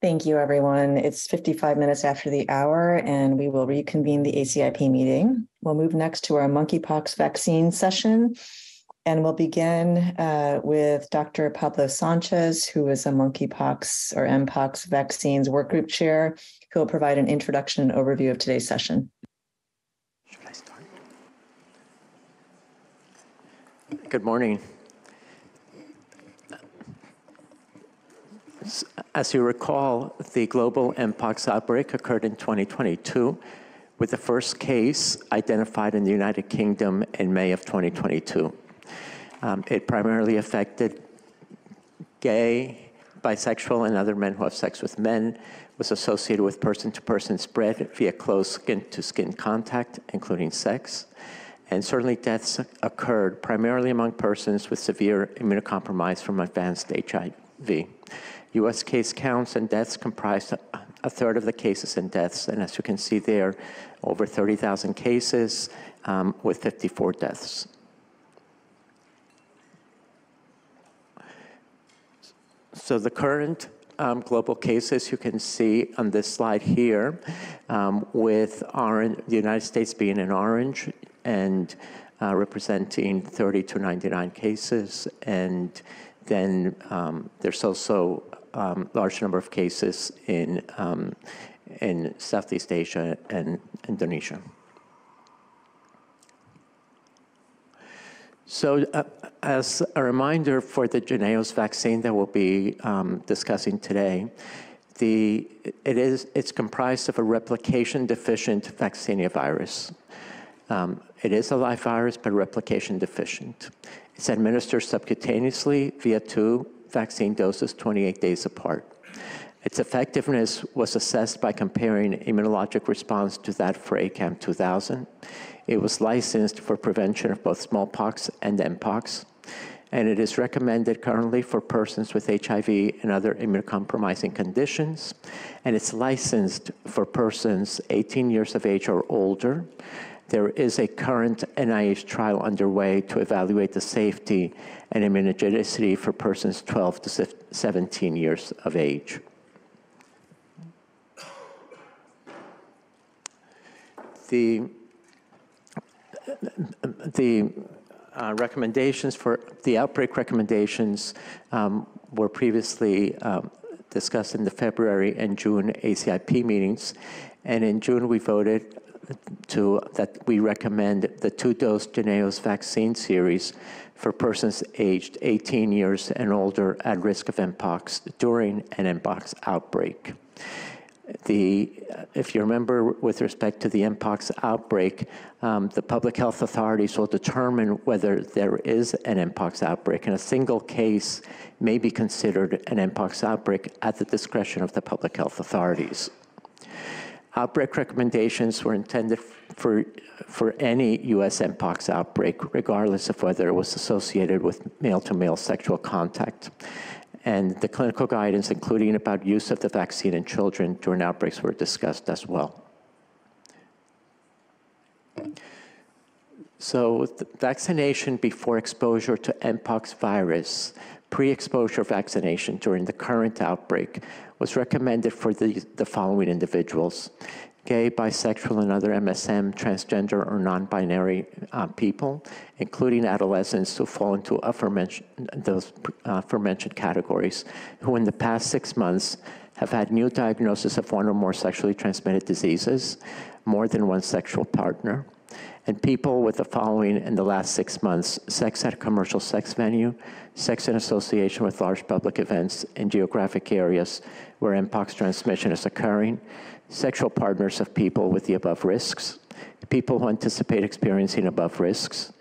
Thank you, everyone. It's 55 minutes after the hour, and we will reconvene the ACIP meeting. We'll move next to our monkeypox vaccine session, and we'll begin with Dr. Pablo Sanchez, who is a monkeypox or MPOX vaccines workgroup chair, who will provide an introduction and overview of today's session. Should I start? Good morning. As you recall, the global MPOX outbreak occurred in 2022, with the first case identified in the United Kingdom in May of 2022. It primarily affected gay, bisexual, and other men who have sex with men, was associated with person-to-person spread via close skin-to-skin contact, including sex. And certainly deaths occurred primarily among persons with severe immunocompromise from advanced HIV. U.S. case counts and deaths comprised a third of the cases and deaths, and as you can see there, over 30,000 cases with 54 deaths. So the current global cases you can see on this slide here, with the United States being in orange and representing 30 to 99 cases, and then there's also large number of cases in Southeast Asia and Indonesia. So as a reminder for the Jynneos vaccine that we'll be discussing today, it's comprised of a replication-deficient vaccinia virus. It is a live virus, but replication-deficient. It's administered subcutaneously via 2 vaccine doses 28 days apart. Its effectiveness was assessed by comparing immunologic response to that for ACAM 2000. It was licensed for prevention of both smallpox and MPOX, and it is recommended currently for persons with HIV and other immunocompromising conditions, and it's licensed for persons 18 years of age or older. There is a current NIH trial underway to evaluate the safety and immunogenicity for persons 12 to 17 years of age. The recommendations for the outbreak recommendations were previously discussed in the February and June ACIP meetings, and in June we voted that we recommend the 2-dose Jynneos vaccine series for persons aged 18 years and older at risk of MPOX during an MPOX outbreak. If you remember, with respect to the MPOX outbreak, the public health authorities will determine whether there is an MPOX outbreak, and a single case may be considered an MPOX outbreak at the discretion of the public health authorities. Outbreak recommendations were intended for any U.S. MPOX outbreak, regardless of whether it was associated with male-to-male sexual contact. And the clinical guidance, including about use of the vaccine in children during outbreaks, were discussed as well. So vaccination before exposure to MPOX virus, pre-exposure vaccination during the current outbreak, was recommended for the following individuals: gay, bisexual, and other MSM, transgender, or non-binary people, including adolescents who fall into those aforementioned categories, who in the past 6 months have had new diagnosis of one or more sexually transmitted diseases, more than one sexual partner, and people with the following in the last 6 months: sex at a commercial sex venue, sex in association with large public events in geographic areas where MPOX transmission is occurring, sexual partners of people with the above risks, people who anticipate experiencing above risks,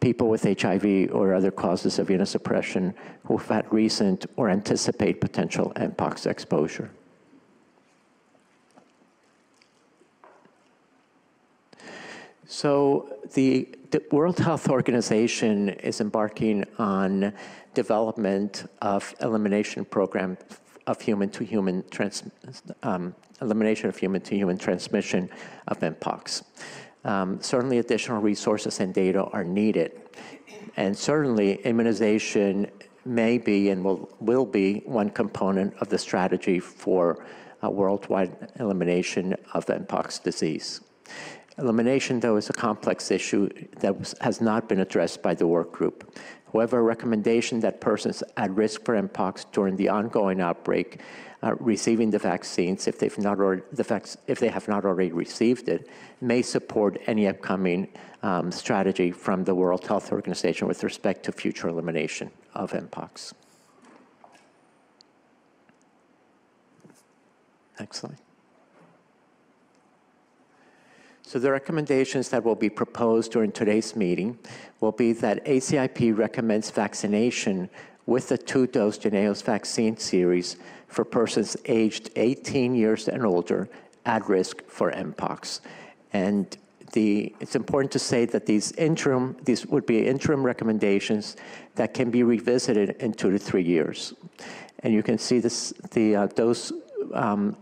people with HIV or other causes of immunosuppression who have had recent or anticipate potential MPOX exposure. So the World Health Organization is embarking on development of elimination program of human-to-human transmission of MPOX. Certainly additional resources and data are needed, and certainly immunization may be and will be one component of the strategy for worldwide elimination of the MPOX disease. Elimination, though, is a complex issue that has not been addressed by the work group. However, a recommendation that persons at risk for MPOX during the ongoing outbreak receiving the vaccines, if they've not already, if they have not already received it, may support any upcoming strategy from the World Health Organization with respect to future elimination of MPOX. Next slide. So the recommendations that will be proposed during today's meeting will be that ACIP recommends vaccination with the 2-dose Jynneos vaccine series for persons aged 18 years and older at risk for MPOX. And it's important to say that these would be interim recommendations that can be revisited in 2 to 3 years. And you can see this, dose 2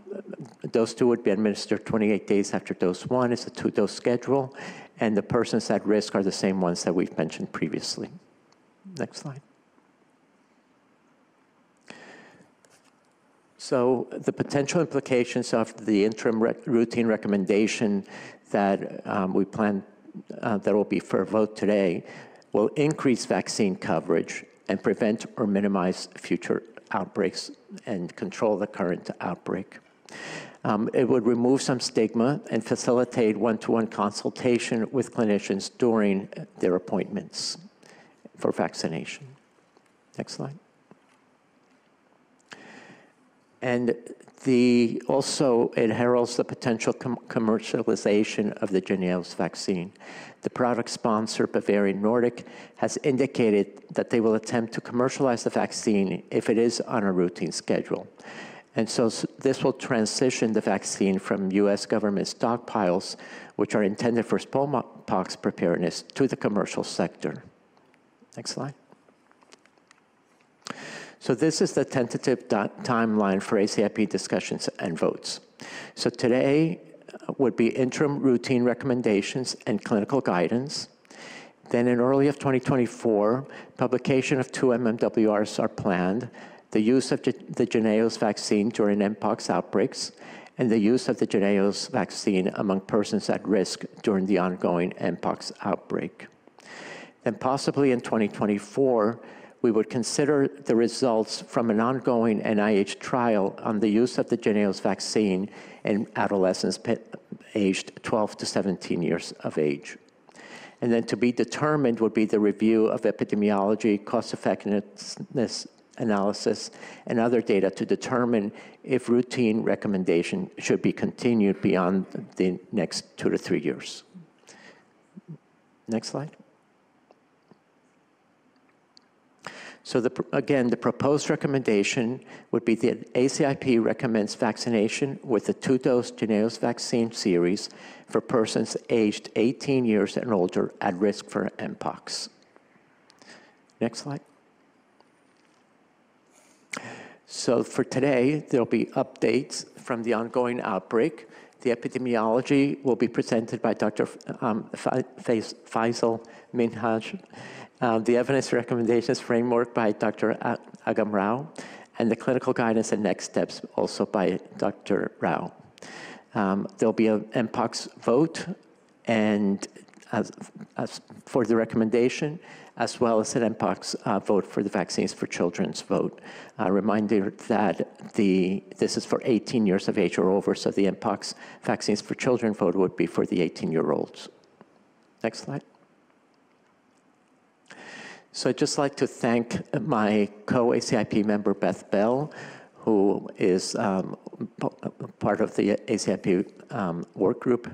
would be administered 28 days after dose 1. It's a 2-dose schedule, and the persons at risk are the same ones that we've mentioned previously. Next slide. So the potential implications of the interim routine recommendation that we plan that will be for a vote today will increase vaccine coverage and prevent or minimize future outbreaks and control the current outbreak. It would remove some stigma and facilitate one-to-one consultation with clinicians during their appointments for vaccination. Next slide. And also, it heralds the potential commercialization of the Jynneos vaccine. The product sponsor, Bavarian Nordic, has indicated that they will attempt to commercialize the vaccine if it is on a routine schedule. And so this will transition the vaccine from US government stockpiles, which are intended for smallpox preparedness, to the commercial sector. Next slide. So this is the tentative timeline for ACIP discussions and votes. So today would be interim routine recommendations and clinical guidance. Then in early of 2024, publication of 2 MMWRs are planned, the use of the Jynneos vaccine during MPOX outbreaks, and the use of the Jynneos vaccine among persons at risk during the ongoing MPOX outbreak. Then possibly in 2024, we would consider the results from an ongoing NIH trial on the use of the Jynneos vaccine in adolescents aged 12 to 17 years of age. And then to be determined would be the review of epidemiology, cost-effectiveness analysis, and other data to determine if routine recommendation should be continued beyond the next 2 to 3 years. Next slide. So again, the proposed recommendation would be that ACIP recommends vaccination with the 2-dose Jynneos vaccine series for persons aged 18 years and older at risk for MPOX. Next slide. So for today, there'll be updates from the ongoing outbreak. The epidemiology will be presented by Dr. Faisal Minhaj. The evidence recommendations framework by Dr. Agam Rao, and the clinical guidance and next steps also by Dr. Rao. There'll be an MPOX vote and for the recommendation, as well as an MPOX vote for the vaccines for children's vote. Reminder that this is for 18 years of age or over, so the MPOX vaccines for children vote would be for the 18-year-olds. Next slide. So I'd just like to thank my co-ACIP member, Beth Bell, who is part of the ACIP work group,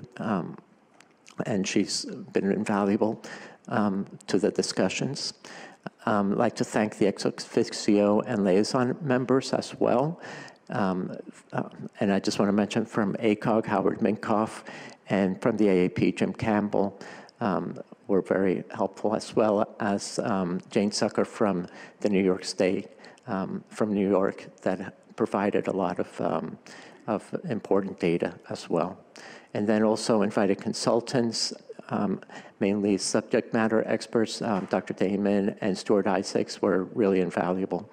and she's been invaluable to the discussions. I'd like to thank the ex officio and liaison members as well. And I just want to mention from ACOG, Howard Minkoff, and from the AAP, Jim Campbell, were very helpful, as well as Jane Sucker from the New York State, from New York, that provided a lot of important data as well. And then also invited consultants mainly subject matter experts. Dr. Damon and Stuart Isaacs were really invaluable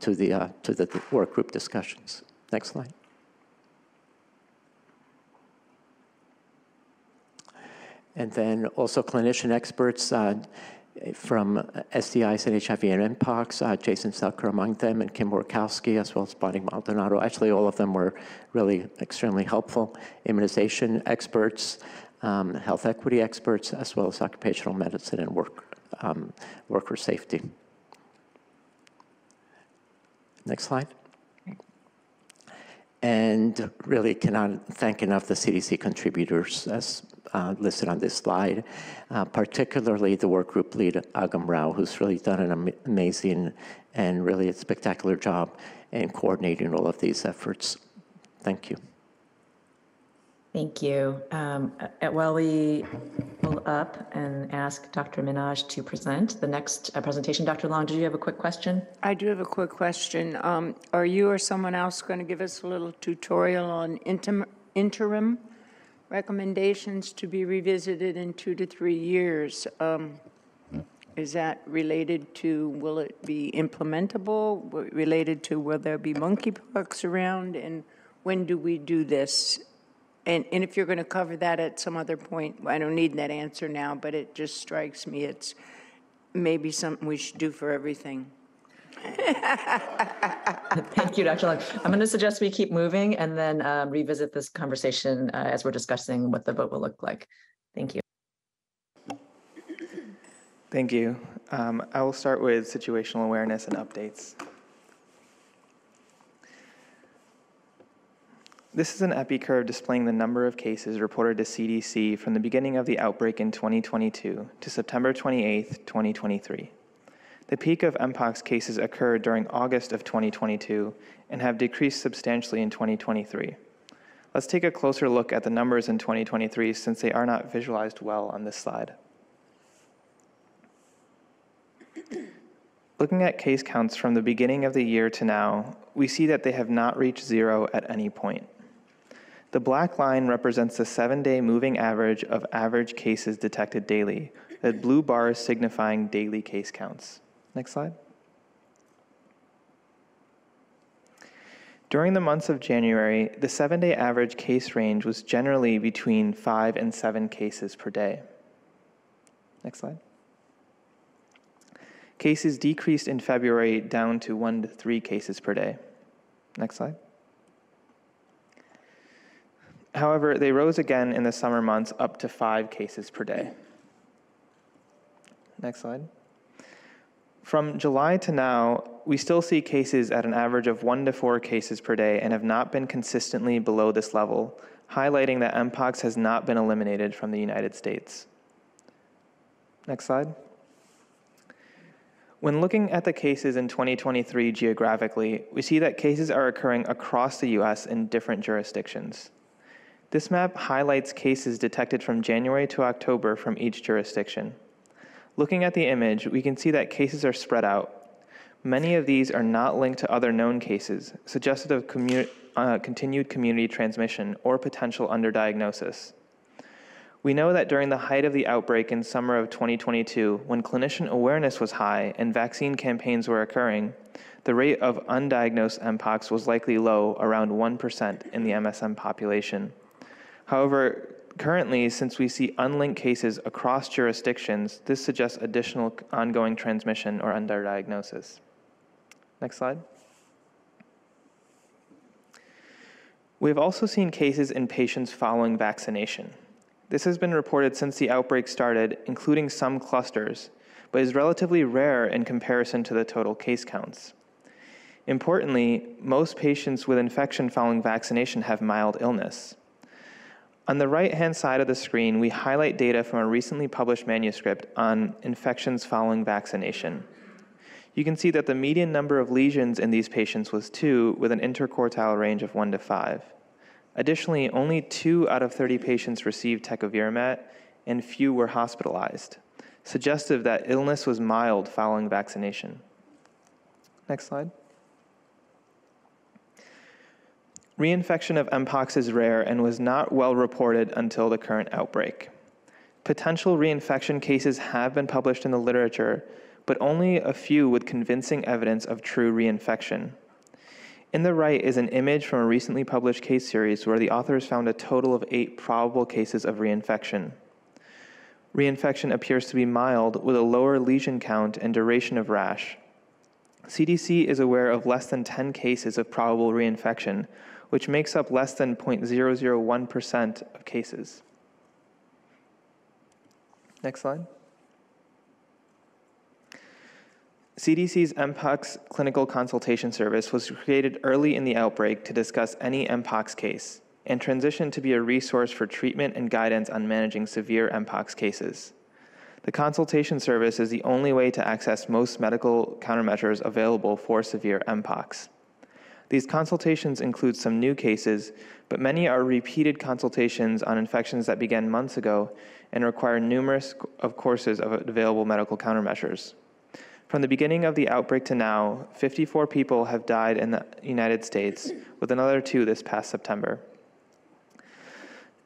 to the work group discussions. Next slide. And then also clinician experts from STIs and HIV and MPOX, Jason Selker among them, and Kim Borkowski, as well as Bonnie Maldonado. Actually, all of them were really extremely helpful. Immunization experts, health equity experts, as well as occupational medicine and worker safety. Next slide. And really cannot thank enough the CDC contributors as listed on this slide, particularly the work group lead, Agam Rao, who's really done an amazing and really a spectacular job in coordinating all of these efforts. Thank you. Thank you. While we pull up and ask Dr. Minhaj to present the next presentation, Dr. Long, did you have a quick question? I do have a quick question. Are you or someone else going to give us a little tutorial on interim recommendations to be revisited in 2 to 3 years? Is that related to, will it be implementable? Related to, will there be monkeypox around? And when do we do this? And if you're going to cover that at some other point, I don't need that answer now, but it just strikes me it's maybe something we should do for everything. Thank you, Dr. Long. I'm going to suggest we keep moving and then revisit this conversation as we're discussing what the vote will look like. Thank you. Thank you. I will start with situational awareness and updates. This is an epi curve displaying the number of cases reported to CDC from the beginning of the outbreak in 2022 to September 28, 2023. The peak of MPOX cases occurred during August of 2022 and have decreased substantially in 2023. Let's take a closer look at the numbers in 2023 since they are not visualized well on this slide. Looking at case counts from the beginning of the year to now, we see that they have not reached zero at any point. The black line represents the 7-day moving average of average cases detected daily, the blue bars signifying daily case counts. Next slide. During the months of January, the 7-day average case range was generally between 5 and 7 cases per day. Next slide. Cases decreased in February down to 1 to 3 cases per day. Next slide. However, they rose again in the summer months up to 5 cases per day. Next slide. From July to now, we still see cases at an average of 1 to 4 cases per day and have not been consistently below this level, highlighting that MPOX has not been eliminated from the United States. Next slide. When looking at the cases in 2023 geographically, we see that cases are occurring across the US in different jurisdictions. This map highlights cases detected from January to October from each jurisdiction. Looking at the image, we can see that cases are spread out. Many of these are not linked to other known cases, suggestive of continued community transmission or potential underdiagnosis. We know that during the height of the outbreak in summer of 2022, when clinician awareness was high and vaccine campaigns were occurring, the rate of undiagnosed MPOX was likely low, around 1% in the MSM population. However, currently, since we see unlinked cases across jurisdictions, this suggests additional ongoing transmission or underdiagnosis. Next slide. We've also seen cases in patients following vaccination. This has been reported since the outbreak started, including some clusters, but is relatively rare in comparison to the total case counts. Importantly, most patients with infection following vaccination have mild illness. On the right-hand side of the screen, we highlight data from a recently published manuscript on infections following vaccination. You can see that the median number of lesions in these patients was 2, with an interquartile range of 1 to 5. Additionally, only 2 out of 30 patients received tecovirimat, and few were hospitalized, suggestive that illness was mild following vaccination. Next slide. Reinfection of MPOX is rare and was not well reported until the current outbreak. potential reinfection cases have been published in the literature, but only a few with convincing evidence of true reinfection. In the right is an image from a recently published case series where the authors found a total of 8 probable cases of reinfection. Reinfection appears to be mild, with a lower lesion count and duration of rash. CDC is aware of less than 10 cases of probable reinfection, which makes up less than 0.001% of cases. Next slide. CDC's MPOX clinical consultation service was created early in the outbreak to discuss any MPOX case and transitioned to be a resource for treatment and guidance on managing severe MPOX cases. The consultation service is the only way to access most medical countermeasures available for severe MPOX. These consultations include some new cases, but many are repeated consultations on infections that began months ago and require numerous courses of available medical countermeasures. From the beginning of the outbreak to now, 54 people have died in the United States, with another 2 this past September.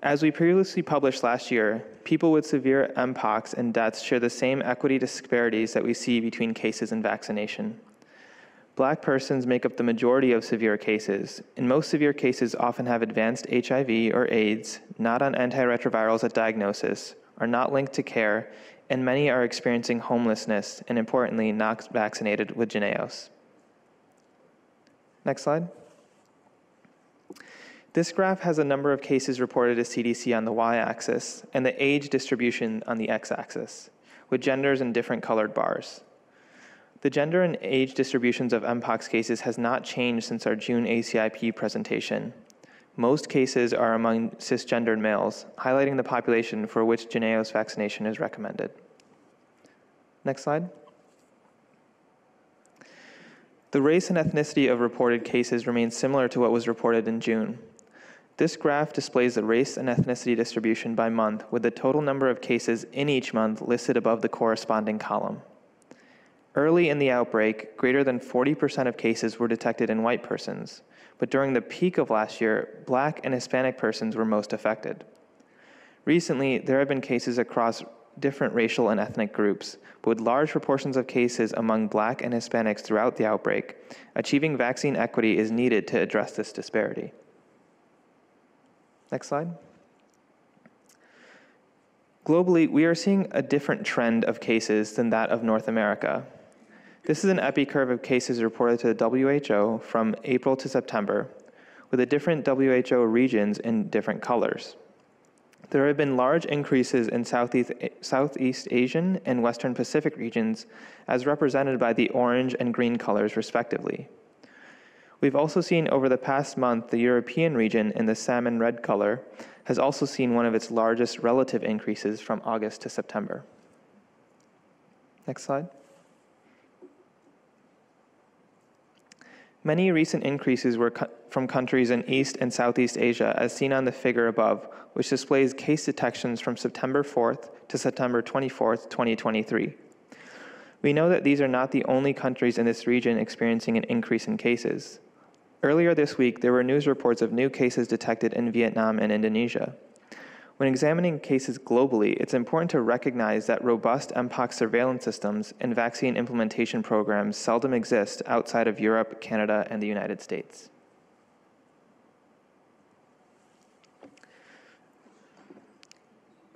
As we previously published last year, people with severe MPOX and deaths share the same equity disparities that we see between cases and vaccination. Black persons make up the majority of severe cases, and most severe cases often have advanced HIV or AIDS, not on antiretrovirals at diagnosis, are not linked to care, and many are experiencing homelessness, and importantly, not vaccinated with Jynneos. Next slide. This graph has a number of cases reported to CDC on the y-axis and the age distribution on the x-axis, with genders in different colored bars. The gender and age distributions of MPOX cases has not changed since our June ACIP presentation. Most cases are among cisgendered males, highlighting the population for which Jynneos vaccination is recommended. Next slide. The race and ethnicity of reported cases remains similar to what was reported in June. This graph displays the race and ethnicity distribution by month, with the total number of cases in each month listed above the corresponding column. Early in the outbreak, greater than 40% of cases were detected in white persons, but during the peak of last year, Black and Hispanic persons were most affected. Recently, there have been cases across different racial and ethnic groups, but with large proportions of cases among Black and Hispanics throughout the outbreak, achieving vaccine equity is needed to address this disparity. Next slide. Globally, we are seeing a different trend of cases than that of North America. This is an epicurve of cases reported to the WHO from April to September, with the different WHO regions in different colors. There have been large increases in Southeast Asian and Western Pacific regions, as represented by the orange and green colors, respectively. We've also seen over the past month the European region in the salmon red color has also seen one of its largest relative increases from August to September. Next slide. Many recent increases were from countries in East and Southeast Asia, as seen on the figure above, which displays case detections from September 4th to September 24th, 2023. We know that these are not the only countries in this region experiencing an increase in cases. Earlier this week, there were news reports of new cases detected in Vietnam and Indonesia. When examining cases globally, it's important to recognize that robust MPOX surveillance systems and vaccine implementation programs seldom exist outside of Europe, Canada, and the United States.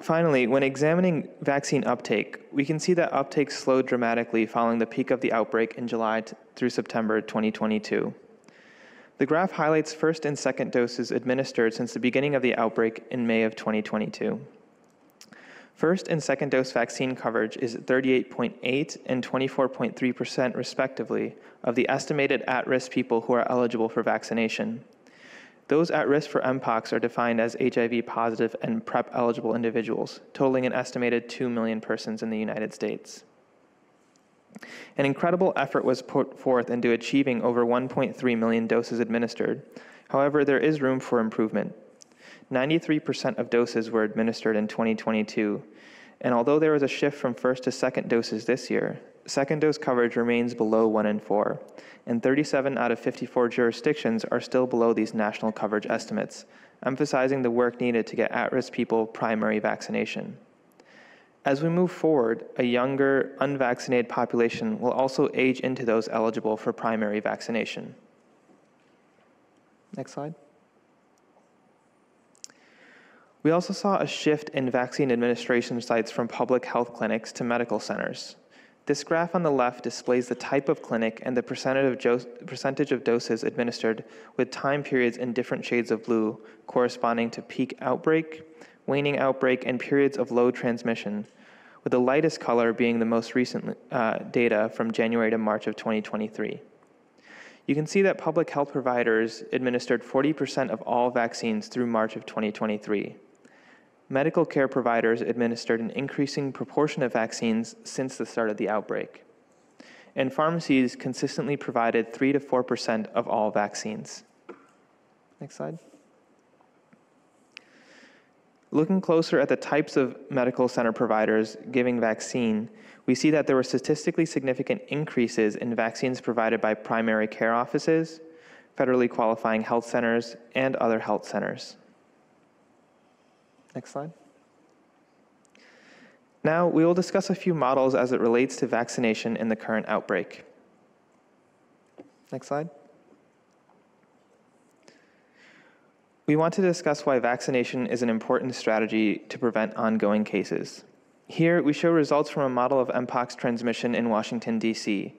Finally, when examining vaccine uptake, we can see that uptake slowed dramatically following the peak of the outbreak in July through September 2022. The graph highlights first and second doses administered since the beginning of the outbreak in May of 2022. First and second dose vaccine coverage is 38.8% and 24.3% respectively of the estimated at-risk people who are eligible for vaccination. Those at risk for MPOX are defined as HIV positive and PrEP eligible individuals, totaling an estimated 2 million persons in the United States. An incredible effort was put forth into achieving over 1.3 million doses administered. However, there is room for improvement. 93% of doses were administered in 2022, and although there was a shift from first to second doses this year, second dose coverage remains below 1 in 4, and 37 out of 54 jurisdictions are still below these national coverage estimates, emphasizing the work needed to get at-risk people primary vaccination. As we move forward, a younger, unvaccinated population will also age into those eligible for primary vaccination. Next slide. We also saw a shift in vaccine administration sites from public health clinics to medical centers. This graph on the left displays the type of clinic and the percentage of doses administered with time periods in different shades of blue corresponding to peak outbreak, waning outbreak, and periods of low transmission, with the lightest color being the most recent data from January to March of 2023. You can see that public health providers administered 40% of all vaccines through March of 2023. Medical care providers administered an increasing proportion of vaccines since the start of the outbreak. And pharmacies consistently provided 3 to 4% of all vaccines. Next slide. Looking closer at the types of medical center providers giving vaccine, we see that there were statistically significant increases in vaccines provided by primary care offices, federally qualifying health centers, and other health centers. Next slide. Now, we will discuss a few models as it relates to vaccination in the current outbreak. Next slide. We want to discuss why vaccination is an important strategy to prevent ongoing cases. Here, we show results from a model of MPOX transmission in Washington, D.C.,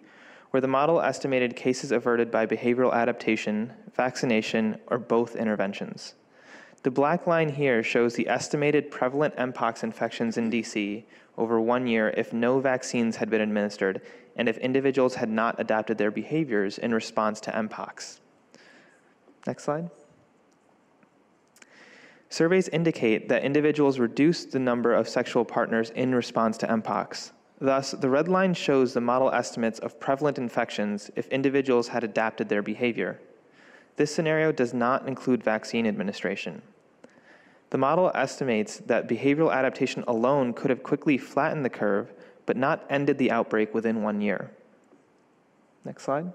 where the model estimated cases averted by behavioral adaptation, vaccination, or both interventions. The black line here shows the estimated prevalent MPOX infections in D.C. over 1 year if no vaccines had been administered and if individuals had not adapted their behaviors in response to MPOX. Next slide. Surveys indicate that individuals reduced the number of sexual partners in response to MPOX. Thus, the red line shows the model estimates of prevalent infections if individuals had adapted their behavior. This scenario does not include vaccine administration. The model estimates that behavioral adaptation alone could have quickly flattened the curve, but not ended the outbreak within 1 year. Next slide.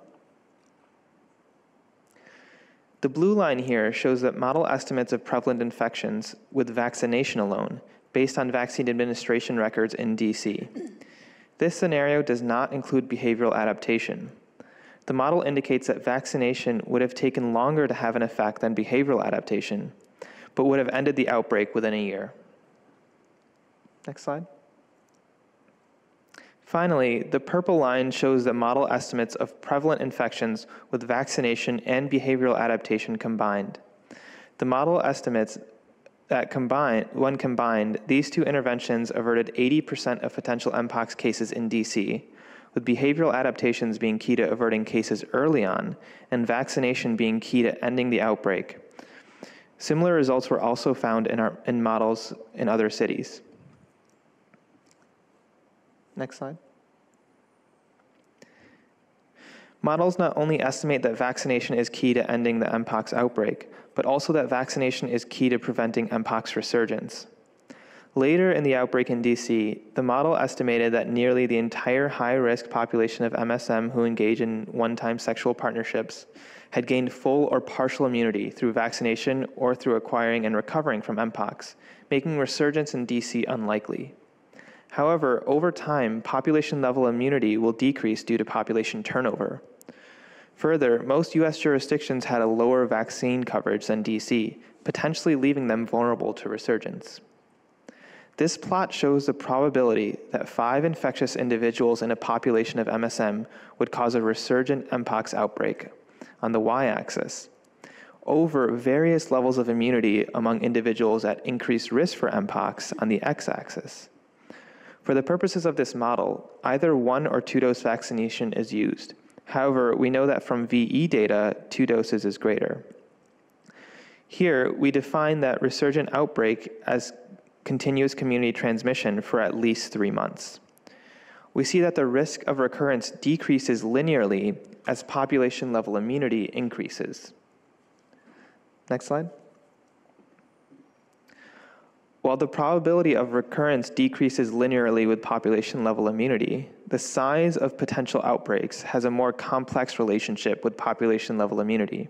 The blue line here shows that model estimates of prevalent infections with vaccination alone, based on vaccine administration records in DC. This scenario does not include behavioral adaptation. The model indicates that vaccination would have taken longer to have an effect than behavioral adaptation, but would have ended the outbreak within a year. Next slide. Finally, the purple line shows that model estimates of prevalent infections with vaccination and behavioral adaptation combined. The model estimates that when combined, these two interventions averted 80% of potential MPOX cases in DC, with behavioral adaptations being key to averting cases early on and vaccination being key to ending the outbreak. Similar results were also found in models in other cities. Next slide. Models not only estimate that vaccination is key to ending the MPOX outbreak, but also that vaccination is key to preventing MPOX resurgence. Later in the outbreak in DC, the model estimated that nearly the entire high-risk population of MSM who engage in one-time sexual partnerships had gained full or partial immunity through vaccination or through acquiring and recovering from MPOX, making resurgence in DC unlikely. However, over time, population-level immunity will decrease due to population turnover. Further, most U.S. jurisdictions had a lower vaccine coverage than D.C., potentially leaving them vulnerable to resurgence. This plot shows the probability that 5 infectious individuals in a population of MSM would cause a resurgent MPOX outbreak on the y-axis, over various levels of immunity among individuals at increased risk for MPOX on the x-axis. For the purposes of this model, either 1 or 2 dose vaccination is used. However, we know that from VE data, 2 doses is greater. Here, we define that resurgent outbreak as continuous community transmission for at least 3 months. We see that the risk of recurrence decreases linearly as population-level immunity increases. Next slide. While the probability of recurrence decreases linearly with population-level immunity, the size of potential outbreaks has a more complex relationship with population-level immunity.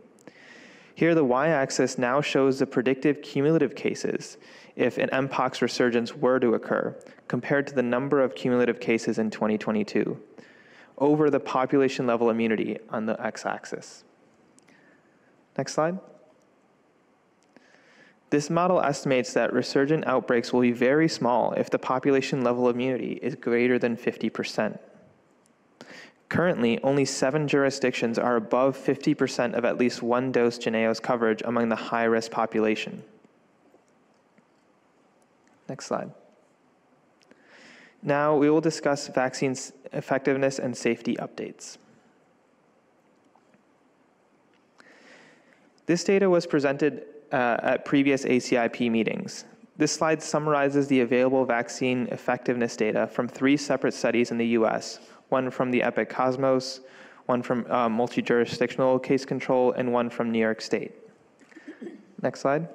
Here, the y-axis now shows the predictive cumulative cases if an MPOX resurgence were to occur, compared to the number of cumulative cases in 2022, over the population level immunity on the x-axis. Next slide. This model estimates that resurgent outbreaks will be very small if the population level immunity is greater than 50%. Currently, only 7 jurisdictions are above 50% of at least one dose Jynneos coverage among the high-risk population. Next slide. Now we will discuss vaccine effectiveness and safety updates. This data was presented at previous ACIP meetings. This slide summarizes the available vaccine effectiveness data from 3 separate studies in the US, one from the EPIC Cosmos, one from multi-jurisdictional case control, and one from New York State. Next slide.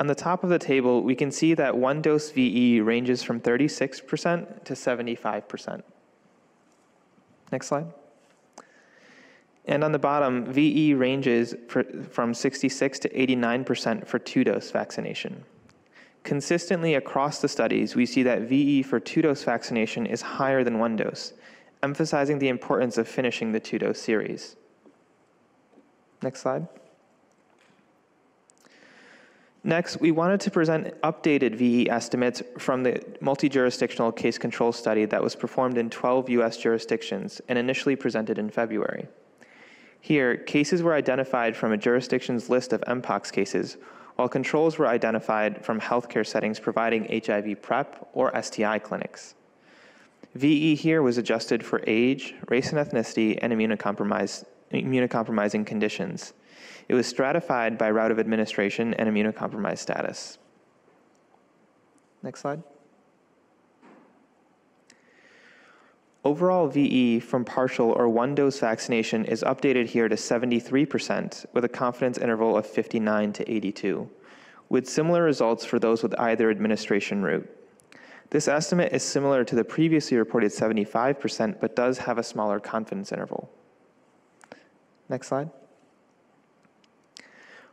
On the top of the table, we can see that one dose VE ranges from 36% to 75%. Next slide. And on the bottom, VE ranges from 66 to 89% for 2-dose vaccination. Consistently across the studies, we see that VE for 2-dose vaccination is higher than 1 dose, emphasizing the importance of finishing the 2-dose series. Next slide. Next, we wanted to present updated VE estimates from the multi-jurisdictional case control study that was performed in 12 US jurisdictions and initially presented in February. Here, cases were identified from a jurisdiction's list of MPOX cases, while controls were identified from healthcare settings providing HIV PrEP or STI clinics. VE here was adjusted for age, race and ethnicity, and immunocompromising conditions. It was stratified by route of administration and immunocompromised status. Next slide. Overall VE from partial or 1-dose vaccination is updated here to 73% with a confidence interval of 59 to 82, with similar results for those with either administration route. This estimate is similar to the previously reported 75%, but does have a smaller confidence interval. Next slide.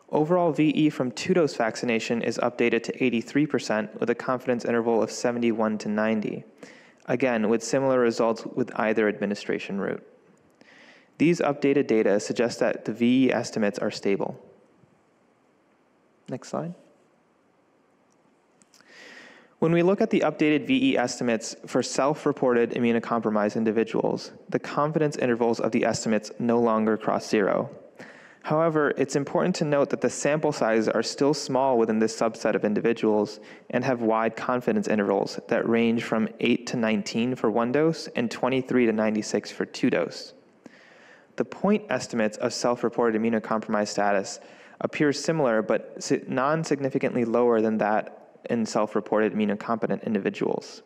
Overall VE from 2-dose vaccination is updated to 83% with a confidence interval of 71 to 90. Again, with similar results with either administration route. These updated data suggest that the VE estimates are stable. Next slide. When we look at the updated VE estimates for self-reported immunocompromised individuals, the confidence intervals of the estimates no longer cross 0. However, it's important to note that the sample sizes are still small within this subset of individuals and have wide confidence intervals that range from 8 to 19 for 1 dose and 23 to 96 for 2 dose. The point estimates of self-reported immunocompromised status appear similar but non-significantly lower than that in self-reported immunocompetent individuals.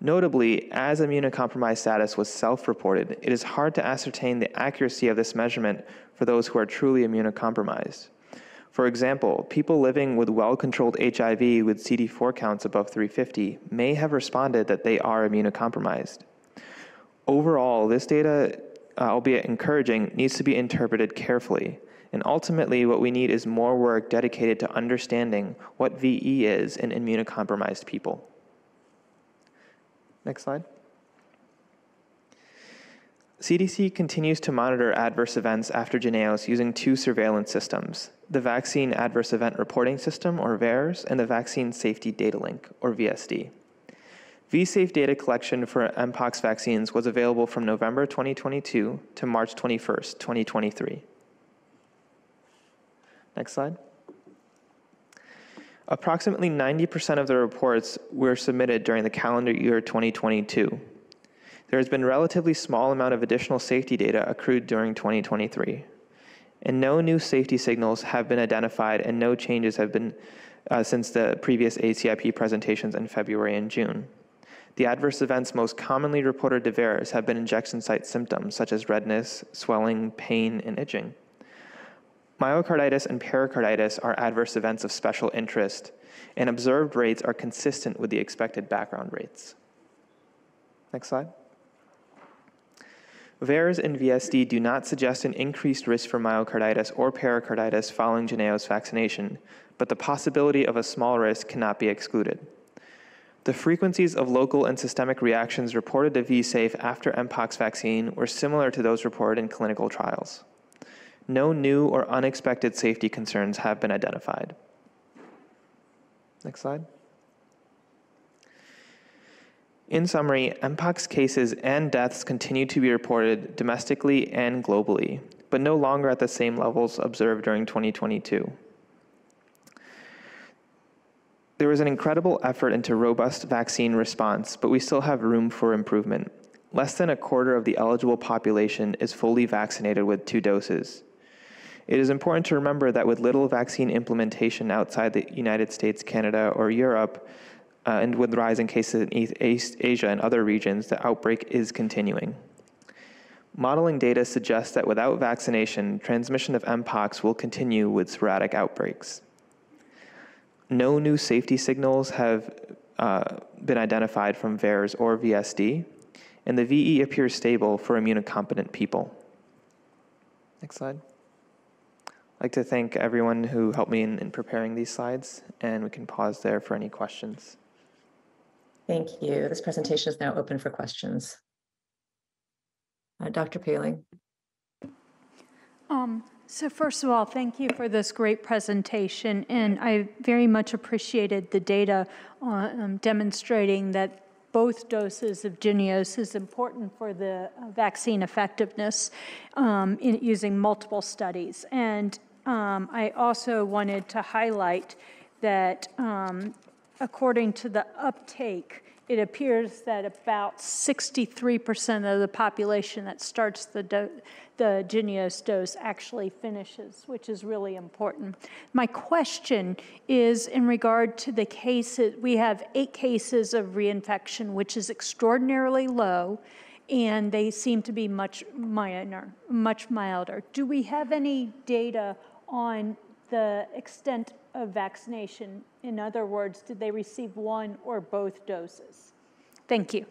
Notably, as immunocompromised status was self-reported, it is hard to ascertain the accuracy of this measurement for those who are truly immunocompromised. For example, people living with well-controlled HIV with CD4 counts above 350 may have responded that they are immunocompromised. Overall, this data, albeit encouraging, needs to be interpreted carefully. And ultimately, what we need is more work dedicated to understanding what VE is in immunocompromised people. Next slide. CDC continues to monitor adverse events after Jynneos using 2 surveillance systems, the Vaccine Adverse Event Reporting System, or VAERS, and the Vaccine Safety Data Link, or VSD. V-safe data collection for MPOX vaccines was available from November 2022 to March 21st, 2023. Next slide. Approximately 90% of the reports were submitted during the calendar year 2022. There has been a relatively small amount of additional safety data accrued during 2023, and no new safety signals have been identified and no changes have been since the previous ACIP presentations in February and June. The adverse events most commonly reported to VAERS have been injection site symptoms such as redness, swelling, pain, and itching. Myocarditis and pericarditis are adverse events of special interest, and observed rates are consistent with the expected background rates. Next slide. VAERS and VSD do not suggest an increased risk for myocarditis or pericarditis following Jynneos vaccination, but the possibility of a small risk cannot be excluded. The frequencies of local and systemic reactions reported to V-safe after MPOX vaccine were similar to those reported in clinical trials. No new or unexpected safety concerns have been identified. Next slide. In summary, MPOX cases and deaths continue to be reported domestically and globally, but no longer at the same levels observed during 2022. There was an incredible effort into robust vaccine response, but we still have room for improvement. Less than a quarter of the eligible population is fully vaccinated with 2 doses. It is important to remember that with little vaccine implementation outside the United States, Canada, or Europe, and with rising cases in East Asia and other regions, the outbreak is continuing. Modeling data suggests that without vaccination, transmission of MPOX will continue with sporadic outbreaks. No new safety signals have been identified from VAERS or VSD, and the VE appears stable for immunocompetent people. Next slide. I'd like to thank everyone who helped me in preparing these slides, and we can pause there for any questions. Thank you. This presentation is now open for questions. Dr. Poehling. So first of all, thank you for this great presentation, and I very much appreciated the data demonstrating that both doses of Jynneos is important for the vaccine effectiveness in using multiple studies. And I also wanted to highlight that according to the uptake, it appears that about 63% of the population that starts the Jynneos dose actually finishes, which is really important. My question is in regard to the cases. We have 8 cases of reinfection, which is extraordinarily low, and they seem to be much milder. Do we have any data on the extent of vaccination? In other words, did they receive 1 or both doses? Thank you.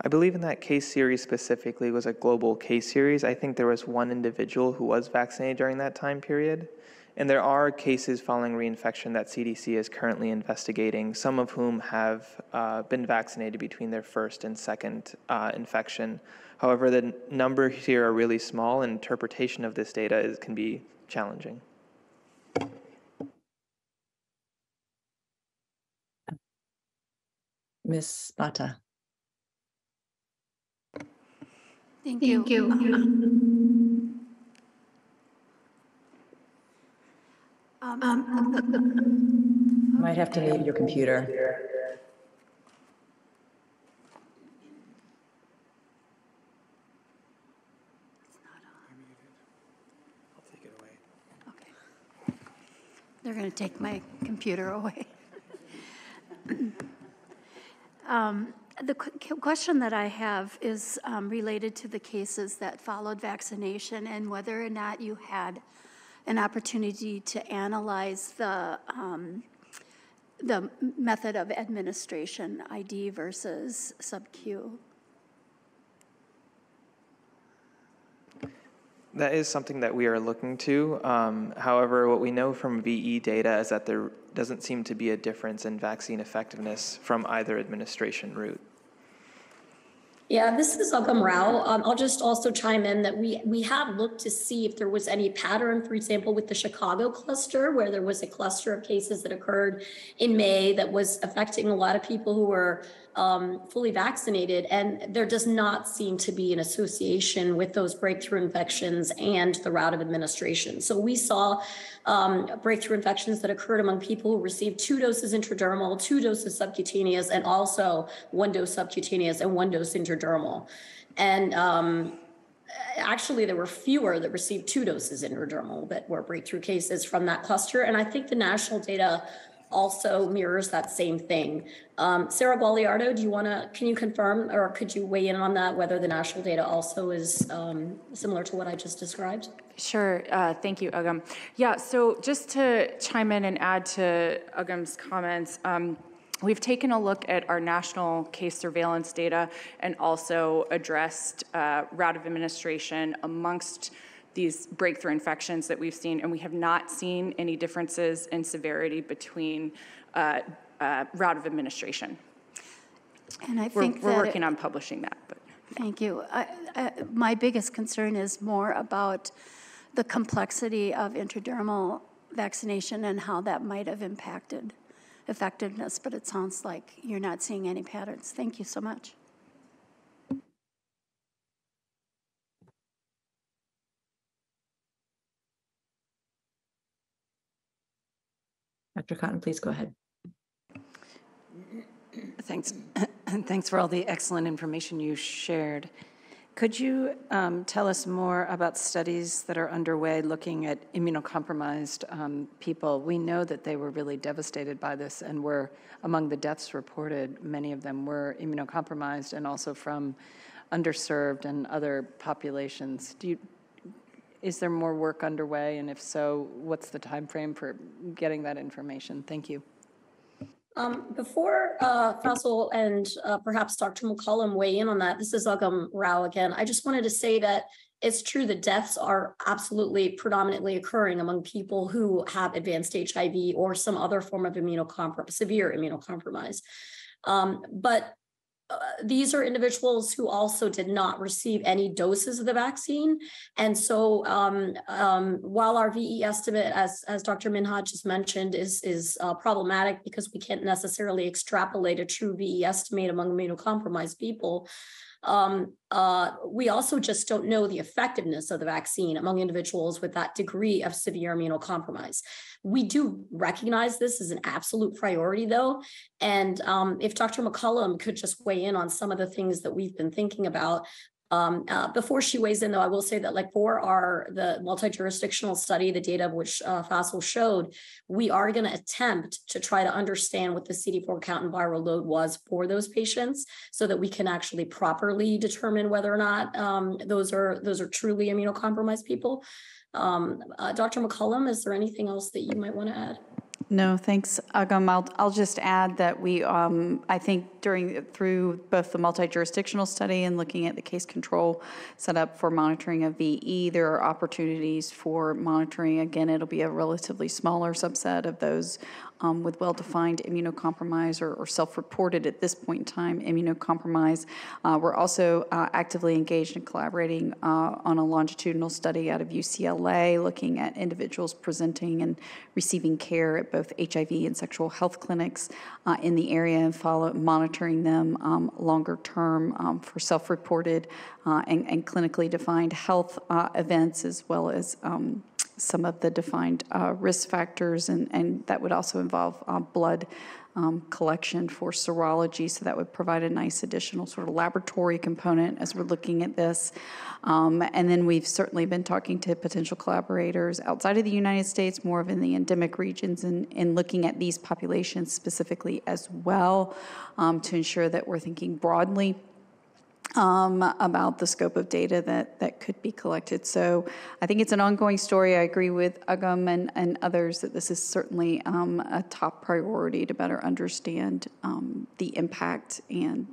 I believe in that case series specifically was a global case series. I think there was 1 individual who was vaccinated during that time period. And there are cases following reinfection that CDC is currently investigating, some of whom have been vaccinated between their first and second infection. However, the numbers here are really small, and interpretation of this data can be challenging. Ms. Bata. Thank you. Might have to mute your computer. It's not on. I'll take it away. Okay. They're going to take my computer away. The question that I have is related to the cases that followed vaccination and whether or not you had an opportunity to analyze the method of administration, ID versus sub-Q. That is something that we are looking to. However, what we know from VE data is that there doesn't seem to be a difference in vaccine effectiveness from either administration route. Yeah, this is Agam Rao. I'll just also chime in that we have looked to see if there was any pattern, for example, with the Chicago cluster, where there was a cluster of cases that occurred in May that was affecting a lot of people who were fully vaccinated. And there does not seem to be an association with those breakthrough infections and the route of administration. So we saw breakthrough infections that occurred among people who received 2 doses intradermal, 2 doses subcutaneous, and also 1 dose subcutaneous and 1 dose intradermal. And actually, there were fewer that received 2 doses intradermal that were breakthrough cases from that cluster. And I think the national data also mirrors that same thing. Sarah Guagliardo, can you confirm or could you weigh in on that, whether the national data also is similar to what I just described? Sure, thank you, Agam. Yeah, so just to chime in and add to Agam's comments, We've taken a look at our national case surveillance data and also addressed route of administration amongst these breakthrough infections that we've seen, and we have not seen any differences in severity between route of administration. And I think we're working on publishing that. But, yeah. Thank you. My biggest concern is more about the complexity of intradermal vaccination and how that might have impacted effectiveness, but it sounds like you're not seeing any patterns. Thank you so much. Dr. Cotton, please go ahead. Thanks, and thanks for all the excellent information you shared. Could you tell us more about studies that are underway looking at immunocompromised people? We know that they were really devastated by this and were among the deaths reported. Many of them were immunocompromised and also from underserved and other populations. Is there more work underway, and if so, what's the time frame for getting that information? Thank you. Before Faisal and perhaps Dr. McCollum weigh in on that, this is Agam Rao again. I just wanted to say that it's true the deaths are absolutely predominantly occurring among people who have advanced HIV or some other form of severe immunocompromise. But these are individuals who also did not receive any doses of the vaccine. And so while our VE estimate, as Dr. Minhaj just mentioned, is problematic because we can't necessarily extrapolate a true VE estimate among immunocompromised people, we also just don't know the effectiveness of the vaccine among individuals with that degree of severe immunocompromise. We do recognize this as an absolute priority, though, and if Dr. McCollum could just weigh in on some of the things that we've been thinking about. Before she weighs in, though, I will say that, like, for the multi-jurisdictional study, the data of which Faisal showed, we are going to attempt to try to understand what the CD4 count and viral load was for those patients, so that we can actually properly determine whether or not those are truly immunocompromised people. Dr. McCollum, is there anything else that you might want to add? No, thanks, Agam. I'll just add that we, I think, through both the multi-jurisdictional study and looking at the case control set up for monitoring of VE, there are opportunities for monitoring. Again, it'll be a relatively smaller subset of those with well-defined immunocompromise or self-reported at this point in time immunocompromise. We're also actively engaged in collaborating on a longitudinal study out of UCLA looking at individuals presenting and receiving care at both HIV and sexual health clinics in the area and monitoring them longer term for self-reported and clinically defined health events, as well as some of the defined risk factors, and that would also involve blood collection for serology, so that would provide a nice additional sort of laboratory component as we're looking at this. And then we've certainly been talking to potential collaborators outside of the United States, more of in the endemic regions, and looking at these populations specifically as well, to ensure that we're thinking broadly about the scope of data that could be collected. So I think it's an ongoing story. I agree with Agam and others that this is certainly a top priority to better understand the impact and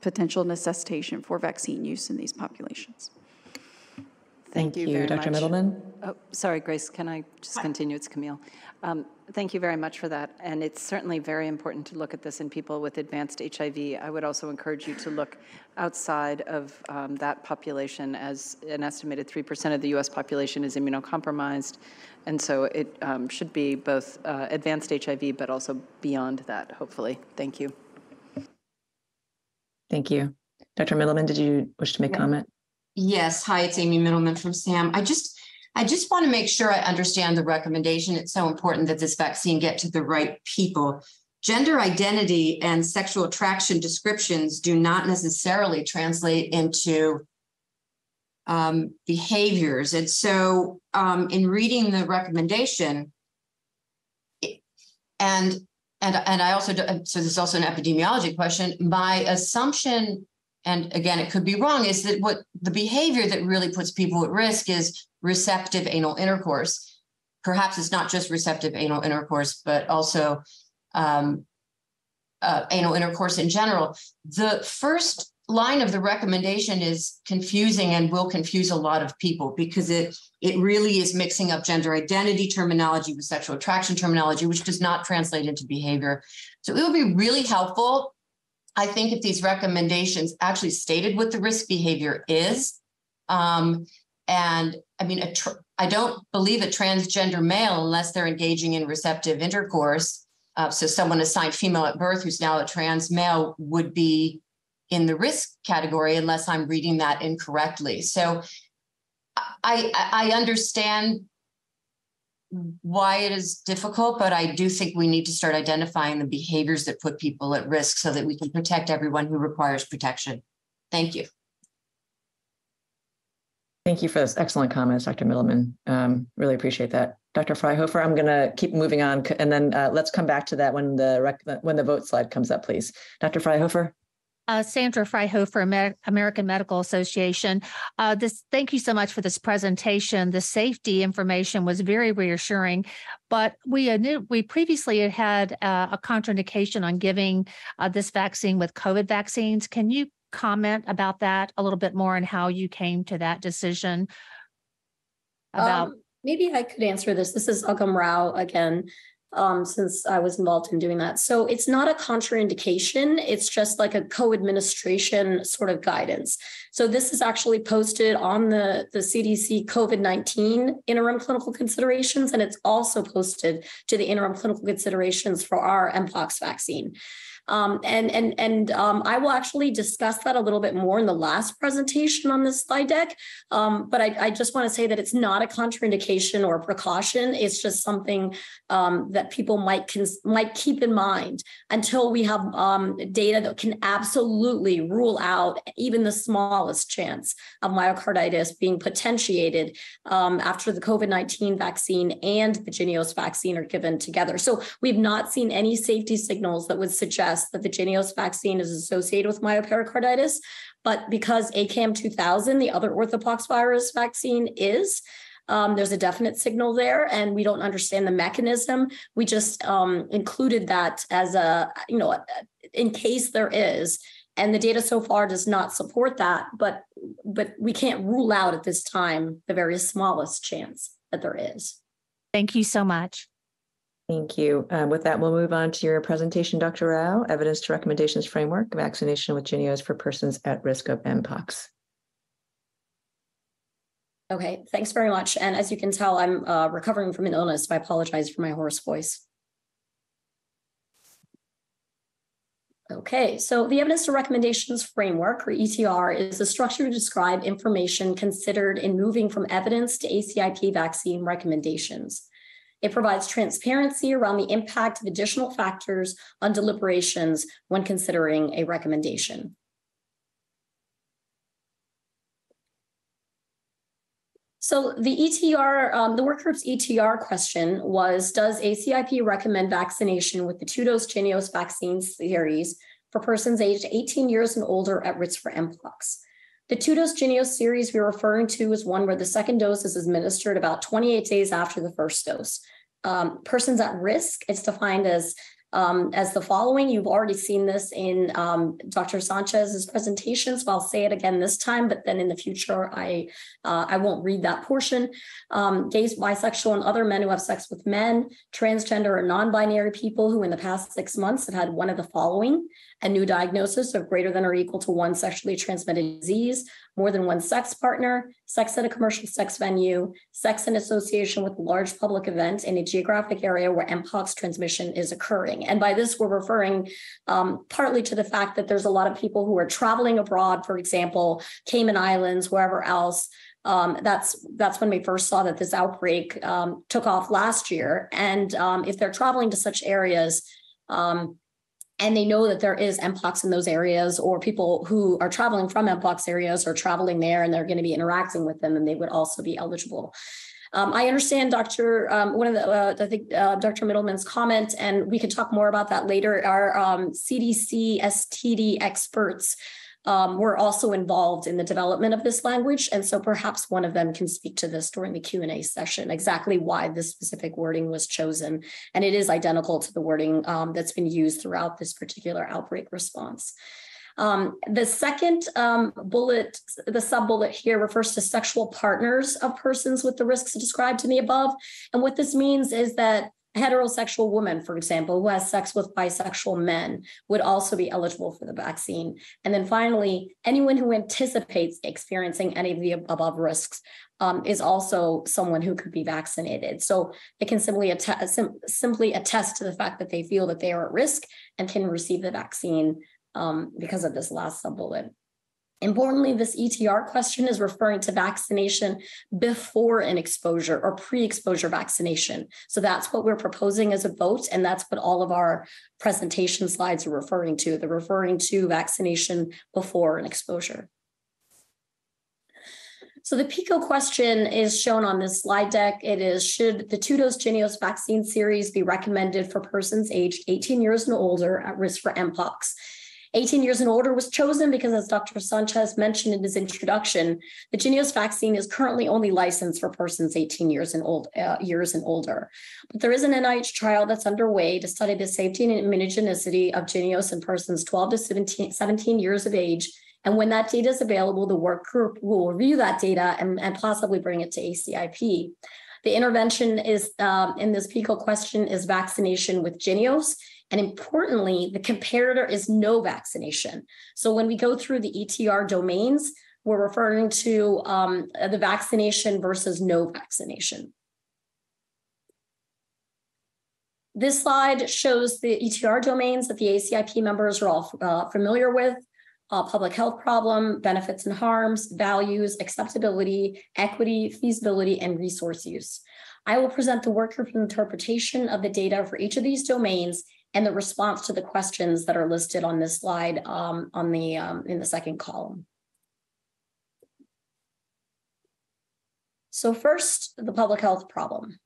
potential necessitation for vaccine use in these populations. Thank you Dr. Middleman. Oh, sorry, Grace, can I just continue? It's Camille. Thank you very much for that. And it's certainly very important to look at this in people with advanced HIV. I would also encourage you to look outside of that population, as an estimated 3% of the US population is immunocompromised. And so it should be both advanced HIV, but also beyond that, hopefully. Thank you. Thank you. Dr. Middleman, did you wish to make comment? Yes. Hi, it's Amy Middleman from SAM. I just want to make sure I understand the recommendation. It's so important that this vaccine get to the right people. Gender identity and sexual attraction descriptions do not necessarily translate into behaviors. And so in reading the recommendation, and I also, so this is also an epidemiology question, my assumption, and again, it could be wrong, is that what the behavior that really puts people at risk is receptive anal intercourse. Perhaps it's not just receptive anal intercourse, but also anal intercourse in general. The first line of the recommendation is confusing and will confuse a lot of people because it really is mixing up gender identity terminology with sexual attraction terminology, which does not translate into behavior. So it would be really helpful, I think, if these recommendations actually stated what the risk behavior is. And I mean, I don't believe a transgender male unless they're engaging in receptive intercourse. So someone assigned female at birth who's now a trans male would be in the risk category, unless I'm reading that incorrectly. So I understand why it is difficult, but I do think we need to start identifying the behaviors that put people at risk so that we can protect everyone who requires protection. Thank you. Thank you for those excellent comments, Dr. Middleman. Really appreciate that. Dr. Freihofer, I'm going to keep moving on, and then let's come back to that when the vote slide comes up, please. Dr. Freihofer. Sandra Freihofer, American Medical Association. Thank you so much for this presentation. The safety information was very reassuring, but we previously had a contraindication on giving this vaccine with COVID vaccines. Can you comment about that a little bit more and how you came to that decision? Maybe I could answer this. This is Agam Rao again. Since I was involved in doing that. So it's not a contraindication. It's just like a co-administration sort of guidance. So this is actually posted on the CDC COVID-19 interim clinical considerations, and it's also posted to the interim clinical considerations for our MPOX vaccine. I will actually discuss that a little bit more in the last presentation on this slide deck. But I just want to say that it's not a contraindication or a precaution. It's just something that people might keep in mind until we have data that can absolutely rule out even the smallest chance of myocarditis being potentiated after the COVID-19 vaccine and the Jynneos vaccine are given together. So we've not seen any safety signals that would suggest that the Jynneos vaccine is associated with myopericarditis, but because ACAM 2000, the other orthopox virus vaccine, is, there's a definite signal there, and we don't understand the mechanism. We just included that as a, you know, in case there is, and the data so far does not support that, but we can't rule out at this time the very smallest chance that there is. Thank you so much. Thank you. With that, we'll move on to your presentation, Dr. Rao, Evidence to Recommendations Framework, Vaccination with Jynneos for Persons at Risk of MPOX. Okay, thanks very much. And as you can tell, I'm recovering from an illness, so I apologize for my hoarse voice. Okay, so the Evidence to Recommendations Framework, or ETR, is a structure to describe information considered in moving from evidence to ACIP vaccine recommendations. It provides transparency around the impact of additional factors on deliberations when considering a recommendation. So the ETR, the workgroup's ETR question was, does ACIP recommend vaccination with the two-dose Jynneos vaccine series for persons aged 18 years and older at risk for MPOX? The two-dose Jynneos series we're referring to is one where the second dose is administered about 28 days after the first dose. Persons at risk, it's defined as the following. You've already seen this in Dr. Sanchez's presentation, so I'll say it again this time, but then in the future, I won't read that portion. Gays, bisexual, and other men who have sex with men, transgender or non-binary people who in the past 6 months have had one of the following: a new diagnosis of greater than or equal to one sexually transmitted disease, more than one sex partner, sex at a commercial sex venue, sex in association with a large public event in a geographic area where MPOX transmission is occurring. And by this, we're referring partly to the fact that there's a lot of people who are traveling abroad, for example, Cayman Islands, wherever else. That's when we first saw that this outbreak took off last year. And if they're traveling to such areas, and they know that there is MPOX in those areas, or people who are traveling from MPOX areas are traveling there and they're going to be interacting with them, and they would also be eligible. I understand Dr. Dr. Middleman's comment, and we can talk more about that later. Our CDC STD experts were also involved in the development of this language. And so perhaps one of them can speak to this during the Q&A session, exactly why this specific wording was chosen. And it is identical to the wording that's been used throughout this particular outbreak response. The second bullet, the sub-bullet here, refers to sexual partners of persons with the risks described in the above. And what this means is that a heterosexual woman, for example, who has sex with bisexual men would also be eligible for the vaccine. And then finally, anyone who anticipates experiencing any of the above risks is also someone who could be vaccinated. So they can simply attest to the fact that they feel that they are at risk and can receive the vaccine because of this last sub-bullet. Importantly, this ETR question is referring to vaccination before an exposure or pre-exposure vaccination. So that's what we're proposing as a vote, and that's what all of our presentation slides are referring to. They're referring to vaccination before an exposure. So the PICO question is shown on this slide deck. It is, should the two-dose Jynneos vaccine series be recommended for persons aged 18 years and older at risk for MPOX? 18 years and older was chosen because, as Dr. Sanchez mentioned in his introduction, the Jynneos vaccine is currently only licensed for persons 18 years and older. But there is an NIH trial that's underway to study the safety and immunogenicity of Jynneos in persons 12 to 17 years of age. And when that data is available, the work group will review that data and possibly bring it to ACIP. The intervention is in this PICO question is vaccination with Jynneos. And importantly, the comparator is no vaccination. So when we go through the ETR domains, we're referring to the vaccination versus no vaccination. This slide shows the ETR domains that the ACIP members are all familiar with. Public health problem, benefits and harms, values, acceptability, equity, feasibility, and resource use. I will present the work group interpretation of the data for each of these domains and the response to the questions that are listed on this slide in the second column. So first, the public health problem.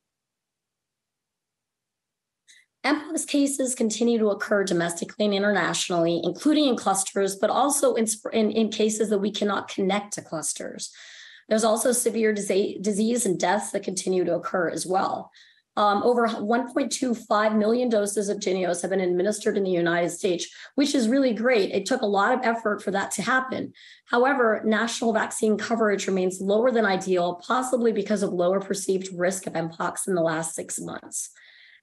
MPOX cases continue to occur domestically and internationally, including in clusters, but also in cases that we cannot connect to clusters. There's also severe disease and deaths that continue to occur as well. Over 1.25 million doses of Jynneos have been administered in the United States, which is really great. It took a lot of effort for that to happen. However, national vaccine coverage remains lower than ideal, possibly because of lower perceived risk of MPOX in the last 6 months.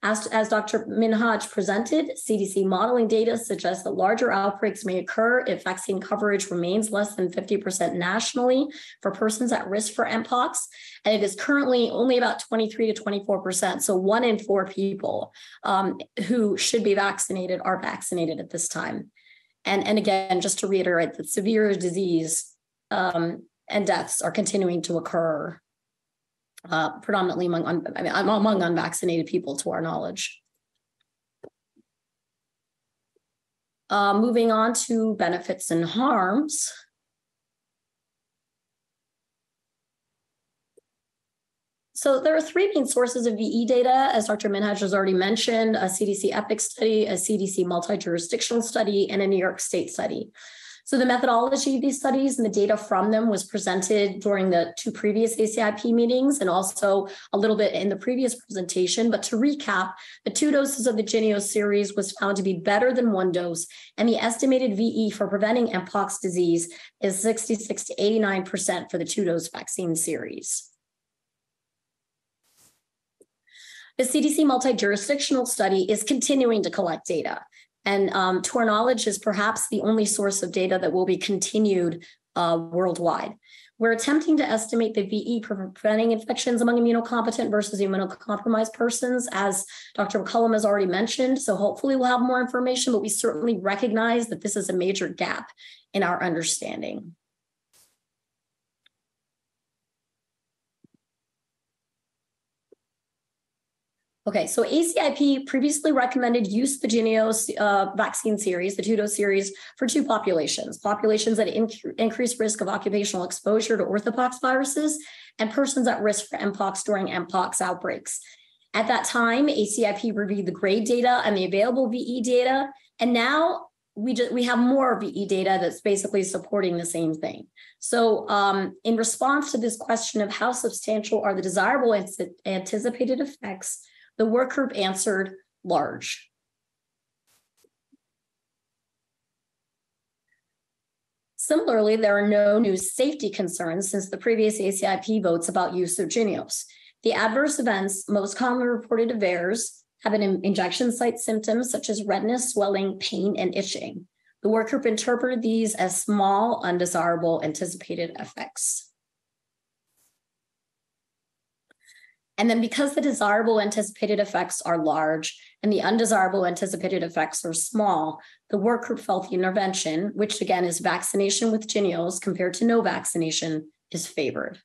As Dr. Minhaj presented, CDC modeling data suggests that larger outbreaks may occur if vaccine coverage remains less than 50% nationally for persons at risk for MPOX, and it is currently only about 23 to 24%, so 1 in 4 people who should be vaccinated are vaccinated at this time. And again, just to reiterate, that severe disease and deaths are continuing to occur predominantly among unvaccinated people, to our knowledge. Moving on to benefits and harms. So there are 3 main sources of VE data, as Dr. Minhaj has already mentioned, a CDC EPIC study, a CDC multi-jurisdictional study, and a New York State study. So the methodology of these studies and the data from them was presented during the 2 previous ACIP meetings and also a little bit in the previous presentation. But to recap, the 2 doses of the Jynneos series was found to be better than 1 dose, and the estimated VE for preventing MPOX disease is 66 to 89% for the 2-dose vaccine series. The CDC multi-jurisdictional study is continuing to collect data, and to our knowledge is perhaps the only source of data that will be continued worldwide. We're attempting to estimate the VE for preventing infections among immunocompetent versus immunocompromised persons, as Dr. McCollum has already mentioned. So hopefully we'll have more information, but we certainly recognize that this is a major gap in our understanding. Okay, so ACIP previously recommended use of the Jynneos vaccine series, the 2-dose series, for 2 populations, populations at increased risk of occupational exposure to orthopox viruses and persons at risk for MPOX during MPOX outbreaks. At that time, ACIP reviewed the GRADE data and the available VE data, and now we have more VE data that's basically supporting the same thing. So in response to this question of how substantial are the desirable anticipated effects, the work group answered large. Similarly, there are no new safety concerns since the previous ACIP votes about use of Jynneos. The adverse events most commonly reported to VAERS have been injection site symptoms such as redness, swelling, pain, and itching. The work group interpreted these as small, undesirable anticipated effects. And then because the desirable anticipated effects are large and the undesirable anticipated effects are small, the work group felt the intervention, which again is vaccination with Jynneos compared to no vaccination, is favored.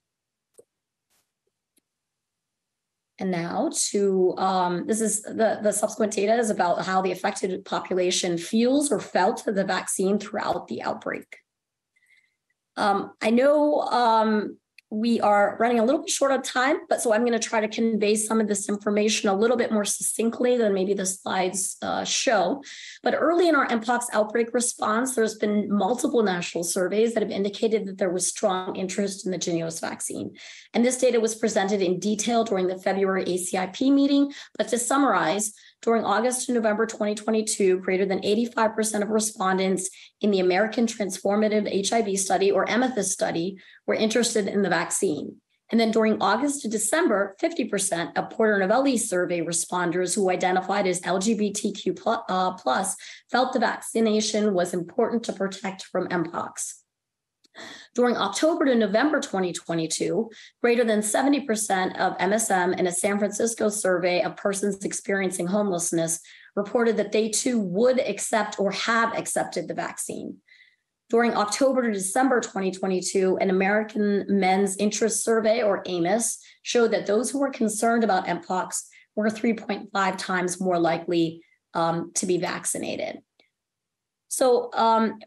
And now to, this is the subsequent data is about how the affected population feels or felt the vaccine throughout the outbreak. I know we are running a little bit short on time, but so I'm going to try to convey some of this information a little bit more succinctly than maybe the slides show. But early in our MPOX outbreak response, there's been multiple national surveys that have indicated that there was strong interest in the Jynneos vaccine. And this data was presented in detail during the February ACIP meeting. But to summarize, during August to November 2022, greater than 85% of respondents in the American Transformative HIV Study, or Amethyst Study, were interested in the vaccine. And then during August to December, 50% of Porter Novelli survey responders who identified as LGBTQ plus felt the vaccination was important to protect from MPOX. During October to November 2022, greater than 70% of MSM in a San Francisco survey of persons experiencing homelessness reported that they too would accept or have accepted the vaccine. During October to December 2022, an American Men's Interest Survey, or AMIS, showed that those who were concerned about MPOX were 3.5 times more likely to be vaccinated. So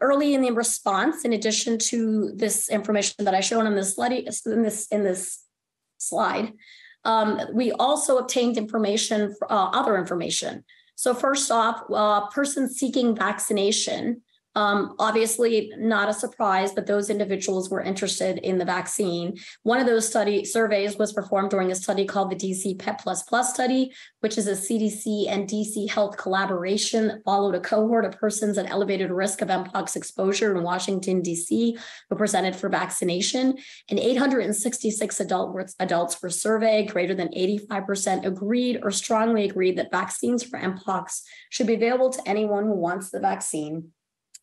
early in the response, in addition to this information that I showed on this slide, in this slide, we also obtained information, other information. So first off, persons seeking vaccination, obviously not a surprise, but those individuals were interested in the vaccine. One of those surveys was performed during a study called the DC PEP++ study, which is a CDC and DC Health collaboration that followed a cohort of persons at elevated risk of MPOX exposure in Washington, DC, who presented for vaccination. And 866 adults were surveyed. Greater than 85% agreed or strongly agreed that vaccines for MPOX should be available to anyone who wants the vaccine.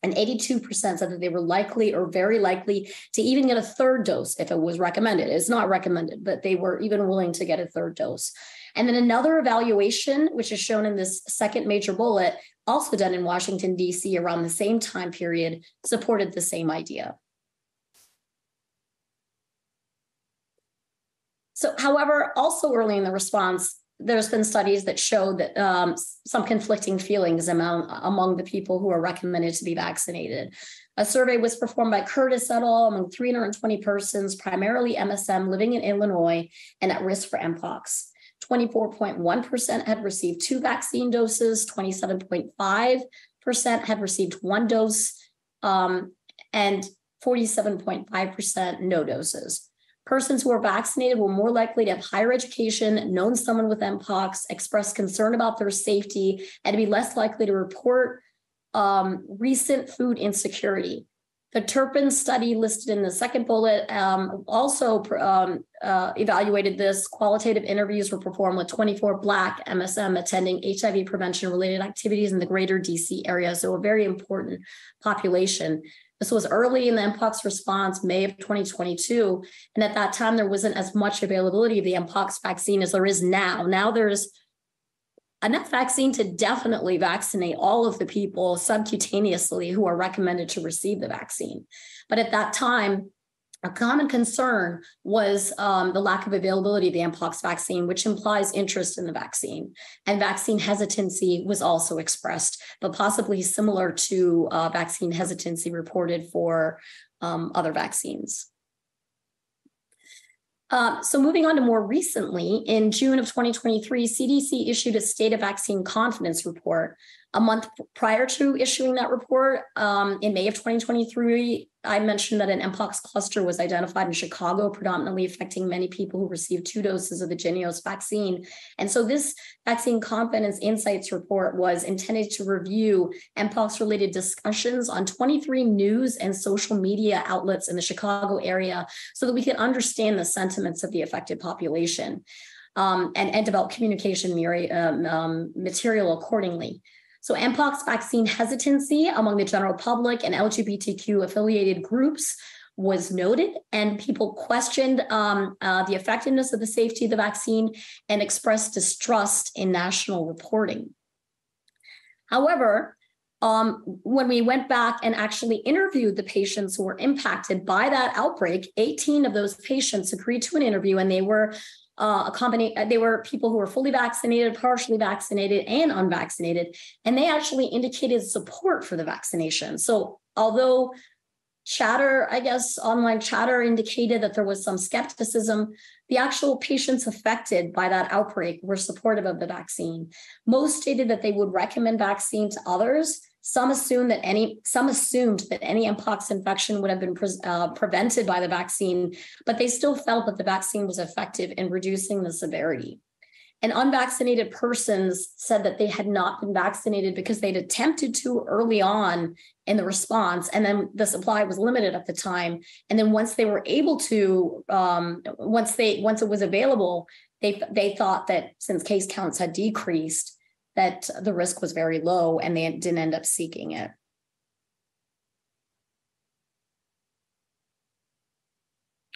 And 82% said that they were likely or very likely to even get a third dose if it was recommended. It's not recommended, but they were even willing to get a third dose. And then another evaluation, which is shown in this second major bullet, also done in Washington, D.C. around the same time period, supported the same idea. So, however, also early in the response, there's been studies that show that some conflicting feelings among the people who are recommended to be vaccinated. A survey was performed by Curtis et al. Among 320 persons, primarily MSM, living in Illinois and at risk for MPOX. 24.1% had received 2 vaccine doses, 27.5% had received 1 dose, and 47.5% no doses. Persons who are vaccinated were more likely to have higher education, known someone with MPOX, expressed concern about their safety, and to be less likely to report recent food insecurity. The Turpin study listed in the second bullet also evaluated this. Qualitative interviews were performed with 24 Black MSM attending HIV prevention-related activities in the greater DC area, so a very important population. This was early in the MPOX response, May of 2022, and at that time, there wasn't as much availability of the MPOX vaccine as there is now. Now there's enough vaccine to definitely vaccinate all of the people subcutaneously who are recommended to receive the vaccine. But at that time, a common concern was the lack of availability of the MPOX vaccine, which implies interest in the vaccine. And vaccine hesitancy was also expressed, but possibly similar to vaccine hesitancy reported for other vaccines. So moving on to more recently, in June of 2023, CDC issued a State of Vaccine Confidence Report A month prior to issuing that report, in May of 2023, I mentioned that an MPOX cluster was identified in Chicago, predominantly affecting many people who received 2 doses of the Jynneos vaccine. And so this Vaccine Confidence Insights report was intended to review MPOX-related discussions on 23 news and social media outlets in the Chicago area so that we could understand the sentiments of the affected population and develop communication material accordingly. So MPOX vaccine hesitancy among the general public and LGBTQ affiliated groups was noted, and people questioned the effectiveness of the safety of the vaccine and expressed distrust in national reporting. However, when we went back and actually interviewed the patients who were impacted by that outbreak, 18 of those patients agreed to an interview, and they were they were people who were fully vaccinated, partially vaccinated, and unvaccinated, and they actually indicated support for the vaccination. So although chatter, I guess, online chatter indicated that there was some skepticism, the actual patients affected by that outbreak were supportive of the vaccine. Most stated that they would recommend vaccine to others. Some assumed that any MPOX infection would have been prevented by the vaccine, but they still felt that the vaccine was effective in reducing the severity. And unvaccinated persons said that they had not been vaccinated because they'd attempted to early on in the response, and then the supply was limited at the time. And then once they were able to, once it was available, they thought that since case counts had decreased, that the risk was very low and they didn't end up seeking it.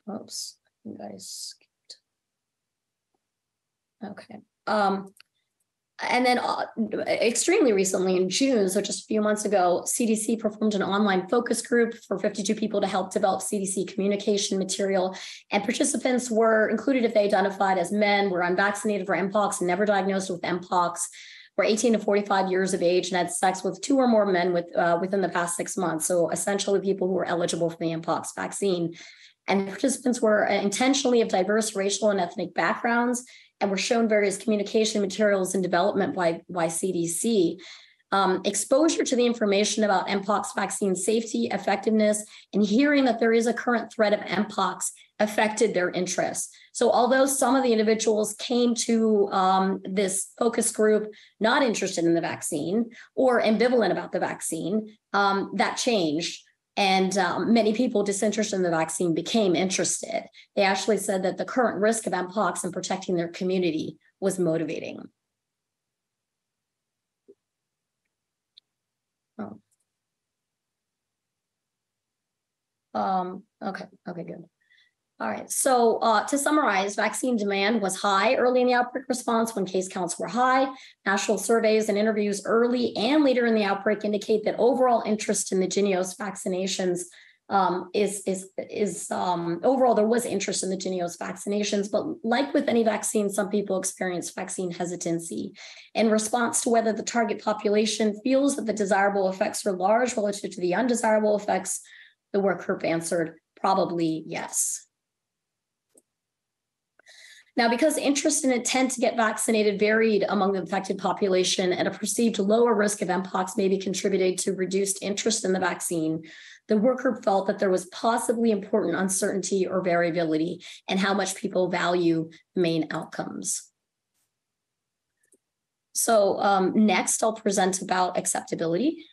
Oops, I think I skipped. Okay. And then extremely recently in June, so just a few months ago, CDC performed an online focus group for 52 people to help develop CDC communication material. And participants were included if they identified as men, were unvaccinated for MPOX and never diagnosed with MPOX, were 18 to 45 years of age and had sex with 2 or more men within the past 6 months. So essentially people who were eligible for the MPOX vaccine. And participants were intentionally of diverse racial and ethnic backgrounds and were shown various communication materials in development by CDC. Exposure to the information about MPOX vaccine safety, effectiveness, and hearing that there is a current threat of MPOX affected their interests. So although some of the individuals came to this focus group not interested in the vaccine or ambivalent about the vaccine, that changed. And many people disinterested in the vaccine became interested. They actually said that the current risk of MPOX and protecting their community was motivating. Oh. Okay, good. All right, so to summarize, vaccine demand was high early in the outbreak response when case counts were high. National surveys and interviews early and later in the outbreak indicate that overall interest in the Jynneos vaccinations overall there was interest in the Jynneos vaccinations, but like with any vaccine, some people experience vaccine hesitancy. In response to whether the target population feels that the desirable effects are large relative to the undesirable effects, the work group answered probably yes. Now, because interest and intent to get vaccinated varied among the affected population and a perceived lower risk of MPOX may be contributed to reduced interest in the vaccine, the work group felt that there was possibly important uncertainty or variability in how much people value main outcomes. So next, I'll present about acceptability.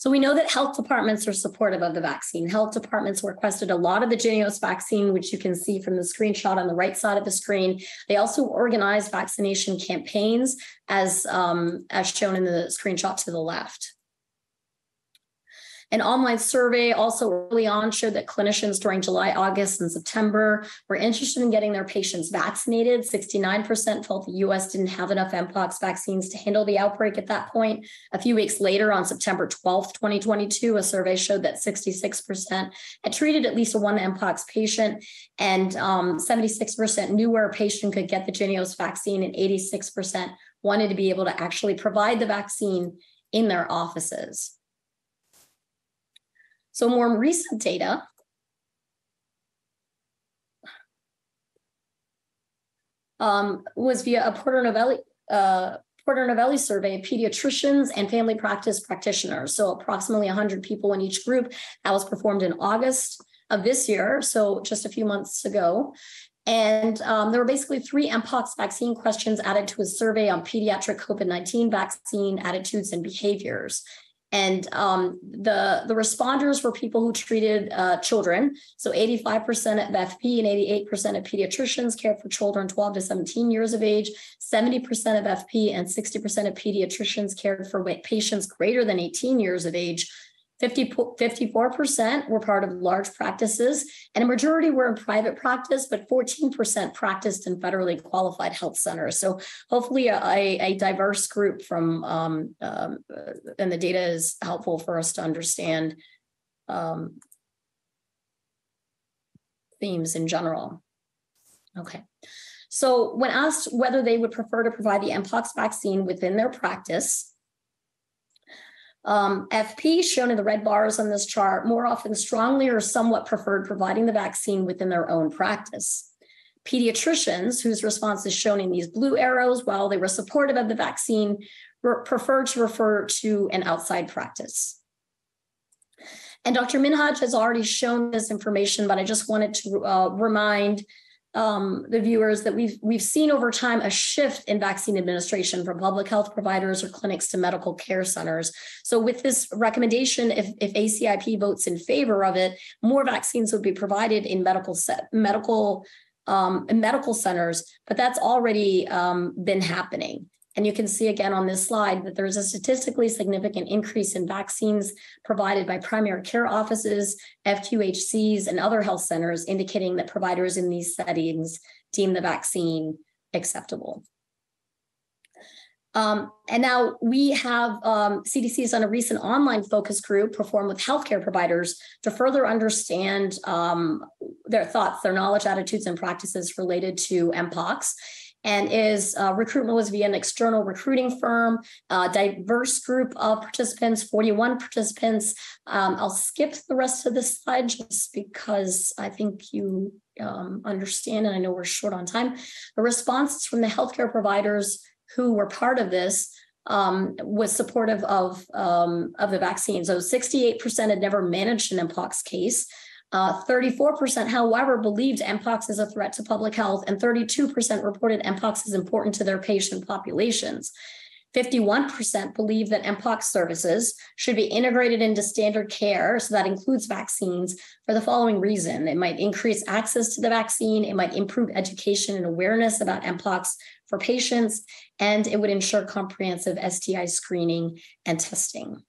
So we know that health departments are supportive of the vaccine. Health departments requested a lot of the Jynneos vaccine, which you can see from the screenshot on the right side of the screen. They also organized vaccination campaigns as shown in the screenshot to the left. An online survey also early on showed that clinicians during July, August, and September were interested in getting their patients vaccinated. 69% felt the U.S. didn't have enough MPOX vaccines to handle the outbreak at that point. A few weeks later, on September 12th, 2022, a survey showed that 66% had treated at least one MPOX patient, and 76% knew where a patient could get the Jynneos vaccine, and 86% wanted to be able to actually provide the vaccine in their offices. So more recent data. Was via a Porter Novelli Porter Novelli survey pediatricians and family practice practitioners. So approximately 100 people in each group. That was performed in August of this year, so just a few months ago. And there were basically 3 MPOX vaccine questions added to a survey on pediatric COVID-19 vaccine attitudes and behaviors. And the responders were people who treated children. So 85% of FP and 88% of pediatricians cared for children 12 to 17 years of age. 70% of FP and 60% of pediatricians cared for patients greater than 18 years of age. 54% were part of large practices, and a majority were in private practice, but 14% practiced in federally qualified health centers. So hopefully a diverse group from, and the data is helpful for us to understand themes in general. Okay. So when asked whether they would prefer to provide the MPOX vaccine within their practice, FP, shown in the red bars on this chart, more often strongly or somewhat preferred providing the vaccine within their own practice. Pediatricians, whose response is shown in these blue arrows, while they were supportive of the vaccine, preferred to refer to an outside practice. And Dr. Minhaj has already shown this information, but I just wanted to remind the viewers that we've seen over time a shift in vaccine administration from public health providers or clinics to medical care centers. So with this recommendation, if ACIP votes in favor of it, more vaccines would be provided in medical centers, but that's already been happening. And you can see again on this slide that there is a statistically significant increase in vaccines provided by primary care offices, FQHCs, and other health centers, indicating that providers in these settings deem the vaccine acceptable. And now we have CDC's on a recent online focus group performed with healthcare providers to further understand their thoughts, their knowledge, attitudes, and practices related to MPOX. And recruitment was via an external recruiting firm, a diverse group of participants, 41 participants. I'll skip the rest of this slide just because I think you understand, and I know we're short on time. The responses from the healthcare providers who were part of this was supportive of the vaccine. So 68% had never managed an MPOX case. 34%, however, believed MPOX is a threat to public health, and 32% reported MPOX is important to their patient populations. 51% believe that MPOX services should be integrated into standard care, so that includes vaccines, for the following reason. It might increase access to the vaccine, it might improve education and awareness about MPOX for patients, and it would ensure comprehensive STI screening and testing.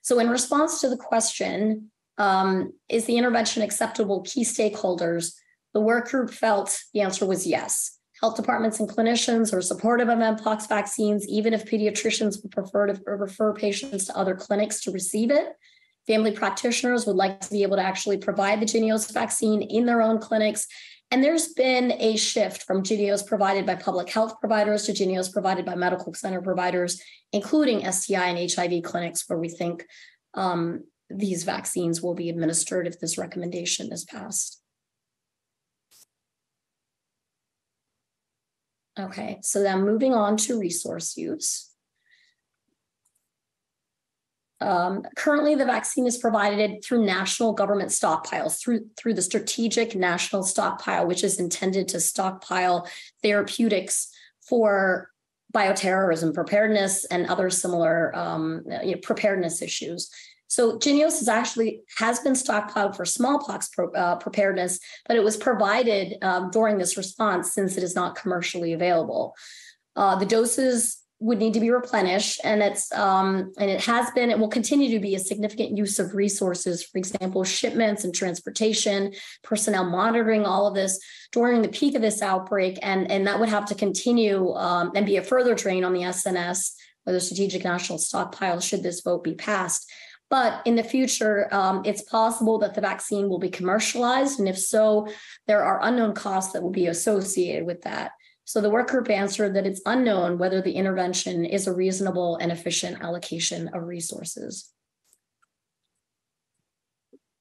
So in response to the question, is the intervention acceptable key stakeholders? The work group felt the answer was yes. Health departments and clinicians are supportive of MPOX vaccines, even if pediatricians would prefer to refer patients to other clinics to receive it. Family practitioners would like to be able to actually provide the Jynneos vaccine in their own clinics. And there's been a shift from Jynneos provided by public health providers to Jynneos provided by medical center providers, including STI and HIV clinics, where we think these vaccines will be administered if this recommendation is passed. Okay, so then moving on to resource use. Currently, the vaccine is provided through national government stockpiles, through the Strategic National Stockpile, which is intended to stockpile therapeutics for bioterrorism preparedness and other similar preparedness issues. So Jynneos has been stockpiled for smallpox preparedness, but it was provided during this response since it is not commercially available. The doses would need to be replenished, and it will continue to be a significant use of resources. For example, shipments and transportation, personnel monitoring, all of this during the peak of this outbreak, and that would have to continue and be a further drain on the SNS or the Strategic National Stockpile should this vote be passed. But in the future, it's possible that the vaccine will be commercialized. And if so, there are unknown costs that will be associated with that. So the work group answered that it's unknown whether the intervention is a reasonable and efficient allocation of resources.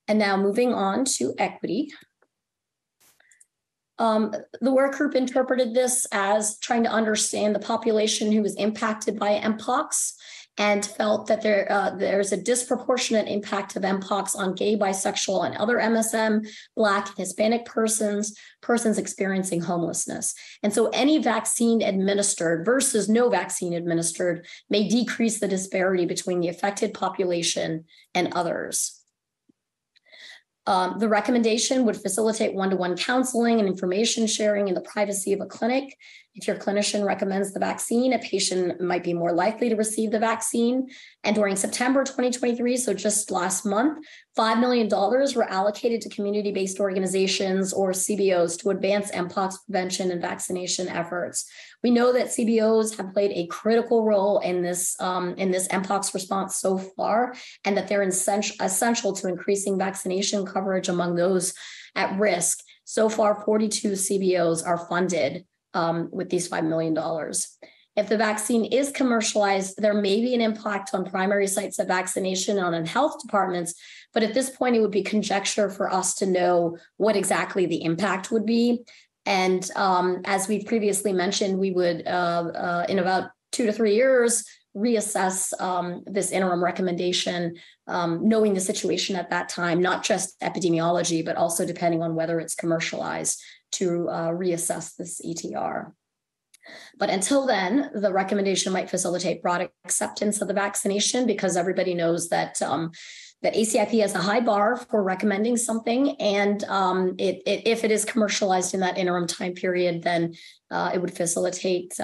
And now moving on to equity. The work group interpreted this as trying to understand the population who was impacted by MPOX, and felt that there's a disproportionate impact of MPOX on gay, bisexual, and other MSM, Black, and Hispanic persons experiencing homelessness. And so any vaccine administered versus no vaccine administered may decrease the disparity between the affected population and others. The recommendation would facilitate one-to-one counseling and information sharing in the privacy of a clinic. If your clinician recommends the vaccine, a patient might be more likely to receive the vaccine. And during September 2023, so just last month, $5 million were allocated to community-based organizations or CBOs to advance MPOX prevention and vaccination efforts. We know that CBOs have played a critical role in this MPOX response so far, and that they're essential to increasing vaccination coverage among those at risk. So far, 42 CBOs are funded with these $5 million. If the vaccine is commercialized, there may be an impact on primary sites of vaccination and on health departments, but at this point, it would be conjecture for us to know what exactly the impact would be. And as we've previously mentioned, we would, in about 2 to 3 years, reassess this interim recommendation, knowing the situation at that time, not just epidemiology, but also depending on whether it's commercialized, to reassess this ETR. But until then, the recommendation might facilitate broad acceptance of the vaccination, because everybody knows that that ACIP has a high bar for recommending something, and if it is commercialized in that interim time period, then it would facilitate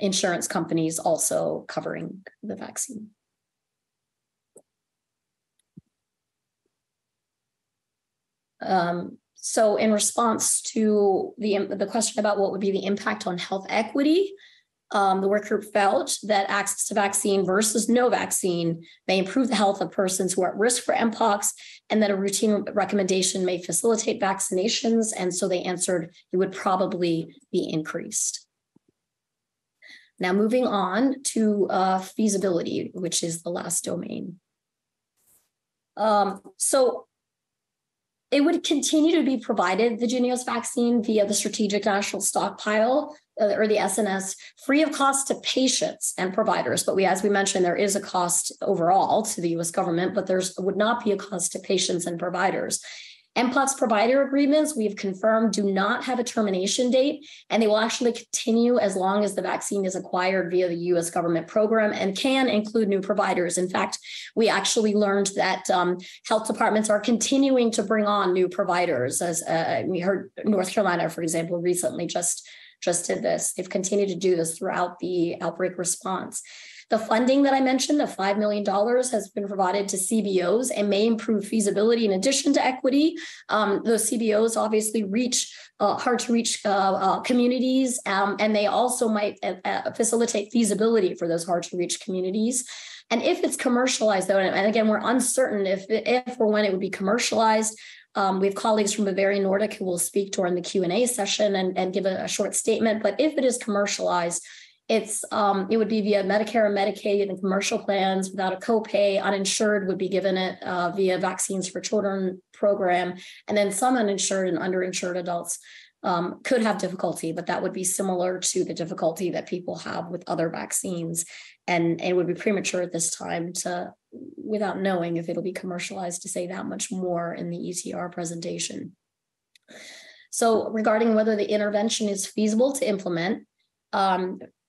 insurance companies also covering the vaccine. So in response to the question about what would be the impact on health equity, the work group felt that access to vaccine versus no vaccine may improve the health of persons who are at risk for MPOX, and that a routine recommendation may facilitate vaccinations. And so they answered it would probably be increased. Now moving on to feasibility, which is the last domain. It would continue to be provided, the Jynneos vaccine, via the Strategic National Stockpile, or the SNS, free of cost to patients and providers. But as we mentioned, there is a cost overall to the US government, but there would not be a cost to patients and providers. MPOX provider agreements, we've confirmed, do not have a termination date, and they will actually continue as long as the vaccine is acquired via the US government program, and can include new providers. In fact, we actually learned that health departments are continuing to bring on new providers. As we heard, North Carolina, for example, recently just did this. They've continued to do this throughout the outbreak response. The funding that I mentioned, the $5 million, has been provided to CBOs and may improve feasibility in addition to equity. Those CBOs obviously reach hard-to-reach communities, and they also might facilitate feasibility for those hard-to-reach communities. And if it's commercialized, though, and again, we're uncertain if or when it would be commercialized. We have colleagues from Bavarian Nordic who will speak during the Q&A session and give a short statement. But if it is commercialized, it would be via Medicare and Medicaid and commercial plans without a copay. Uninsured would be given it via Vaccines for Children program, and then some uninsured and underinsured adults could have difficulty, but that would be similar to the difficulty that people have with other vaccines, and it would be premature at this time to, without knowing if it'll be commercialized, to say that much more in the ETR presentation. So regarding whether the intervention is feasible to implement,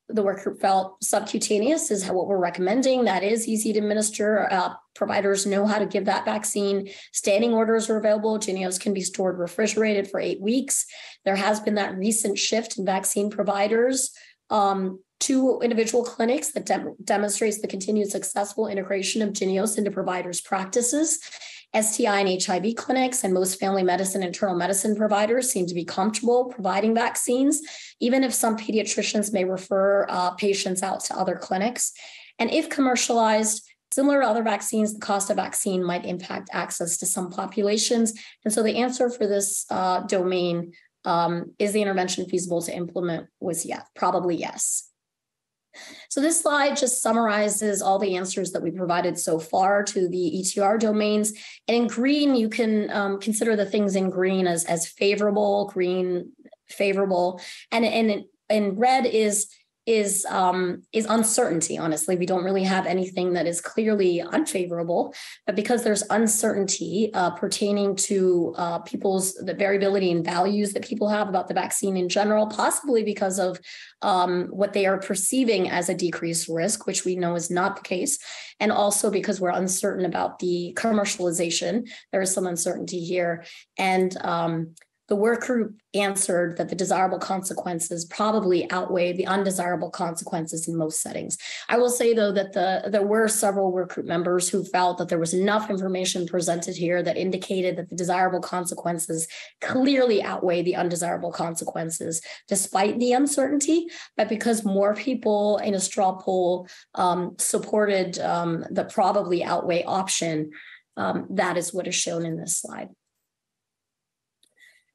the work group felt subcutaneous is what we're recommending. That is easy to administer. Providers know how to give that vaccine. Standing orders are available. Jynneos can be stored refrigerated for 8 weeks. There has been that recent shift in vaccine providers to individual clinics that demonstrates the continued successful integration of Jynneos into providers' practices. STI and HIV clinics and most family medicine and internal medicine providers seem to be comfortable providing vaccines, even if some pediatricians may refer patients out to other clinics. And if commercialized, similar to other vaccines, the cost of vaccine might impact access to some populations. And so the answer for this domain, is the intervention feasible to implement, was yes, probably yes. So this slide just summarizes all the answers that we provided so far to the ETR domains. And in green, you can consider the things in green as favorable, green favorable, and red is uncertainty. Honestly, we don't really have anything that is clearly unfavorable, but because there's uncertainty pertaining to the variability in values that people have about the vaccine in general, possibly because of what they are perceiving as a decreased risk, which we know is not the case, and also because we're uncertain about the commercialization, there is some uncertainty here. And the work group answered that the desirable consequences probably outweigh the undesirable consequences in most settings. I will say, though, that there were several work group members who felt that there was enough information presented here that indicated that the desirable consequences clearly outweigh the undesirable consequences, despite the uncertainty, but because more people in a straw poll supported the probably outweigh option, that is what is shown in this slide.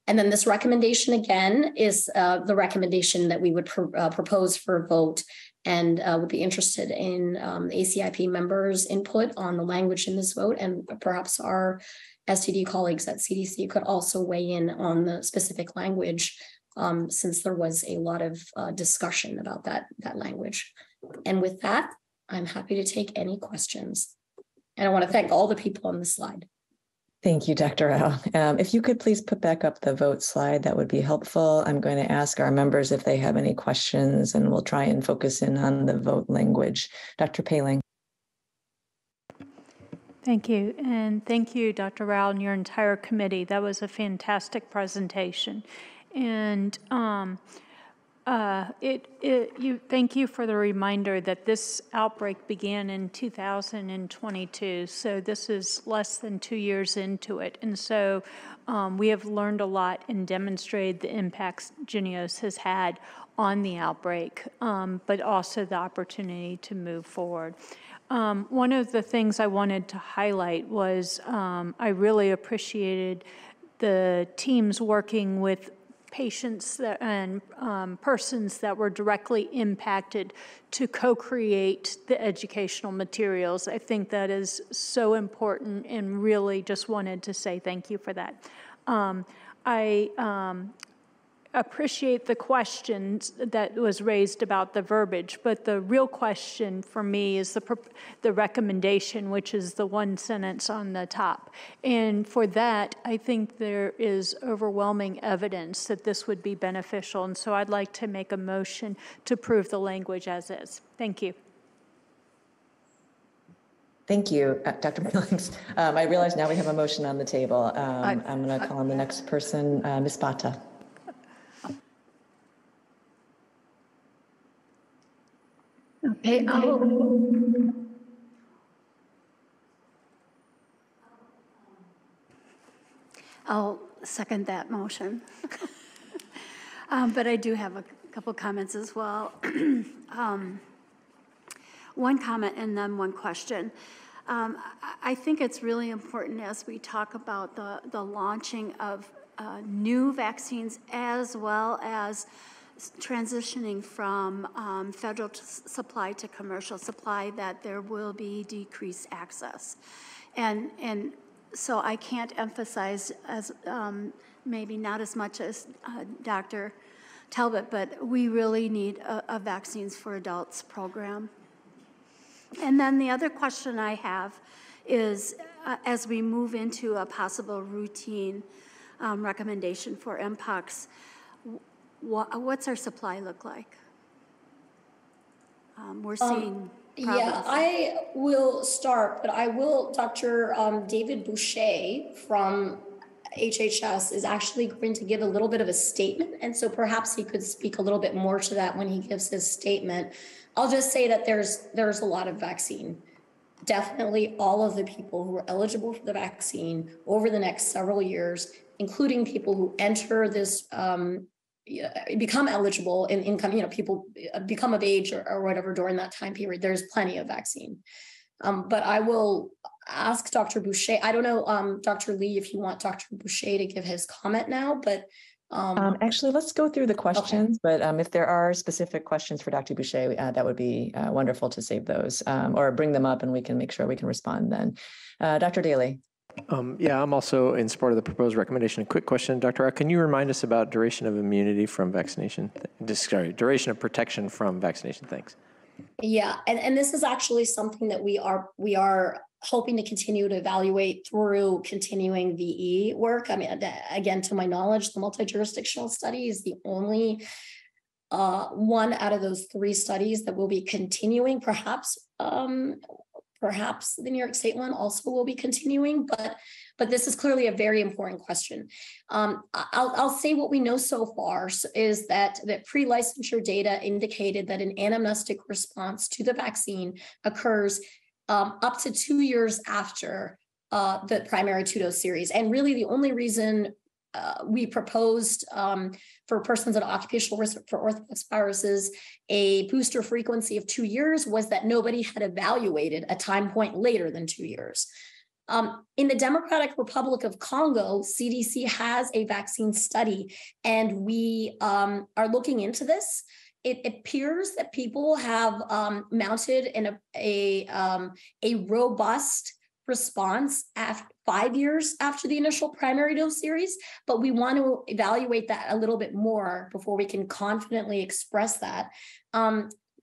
And then this recommendation, again, is the recommendation that we would propose for a vote, and would be interested in ACIP members' input on the language in this vote. And perhaps our STD colleagues at CDC could also weigh in on the specific language, since there was a lot of discussion about that language. And with that, I'm happy to take any questions. And I want to thank all the people on the slide. Thank you, Dr. Rao. If you could please put back up the vote slide, that would be helpful. I'm going to ask our members if they have any questions, and we'll try and focus in on the vote language. Dr. Poehling. Thank you. And thank you, Dr. Rao, and your entire committee. That was a fantastic presentation. And thank you for the reminder that this outbreak began in 2022, so this is less than 2 years into it, and so we have learned a lot and demonstrated the impacts Jynneos has had on the outbreak, but also the opportunity to move forward. One of the things I wanted to highlight was I really appreciated the teams working with patients and persons that were directly impacted to co-create the educational materials. I think that is so important, and really just wanted to say thank you for that. I appreciate the questions that was raised about the verbiage, but the real question for me is the recommendation, which is the one sentence on the top. And for that, I think there is overwhelming evidence that this would be beneficial, and so I'd like to make a motion to approve the language as is. Thank you. Thank you, Dr. Billings. I realize now we have a motion on the table. I'm going to call on the next person, Ms. Bata. Okay, I'll second that motion. But I do have a couple comments as well. One comment and then one question. I think it's really important as we talk about the launching of new vaccines, as well as transitioning from federal supply to commercial supply, that there will be decreased access. And so I can't emphasize, as maybe not as much as Dr. Talbot, but we really need a Vaccines for Adults program. And then the other question I have is, as we move into a possible routine recommendation for MPOX, what's our supply look like? We're seeing problems. Yeah, I will start, but I will, Dr. David Boucher from HHS is actually going to give a little bit of a statement, and so perhaps he could speak a little bit more to that when he gives his statement. I'll just say that there's a lot of vaccine. Definitely all of the people who are eligible for the vaccine over the next several years, including people who enter this become eligible in income, people become of age or whatever during that time period, there's plenty of vaccine. But I will ask Dr. Boucher, I don't know, Dr. Lee, if you want Dr. Boucher to give his comment now, but Actually, let's go through the questions, okay. But if there are specific questions for Dr. Boucher, that would be wonderful to save those or bring them up and we can make sure we can respond then. Dr. Daly. Yeah, I'm also in support of the proposed recommendation. A quick question, Dr. Rao, can you remind us about duration of immunity from vaccination? Sorry, duration of protection from vaccination, thanks. Yeah, and this is actually something that we are hoping to continue to evaluate through continuing VE work. I mean, again, to my knowledge, the multi-jurisdictional study is the only one out of those three studies that will be continuing. Perhaps the New York State one also will be continuing, but this is clearly a very important question. I'll say what we know so far is that pre-licensure data indicated that an anamnestic response to the vaccine occurs up to 2 years after the primary two-dose series. And really the only reason we proposed for persons at occupational risk for orthopox viruses a booster frequency of 2 years was that nobody had evaluated a time point later than 2 years. In the Democratic Republic of Congo, CDC has a vaccine study, and we are looking into this. It appears that people have mounted a robust response after 5 years after the initial primary dose series, but we want to evaluate that a little bit more before we can confidently express that.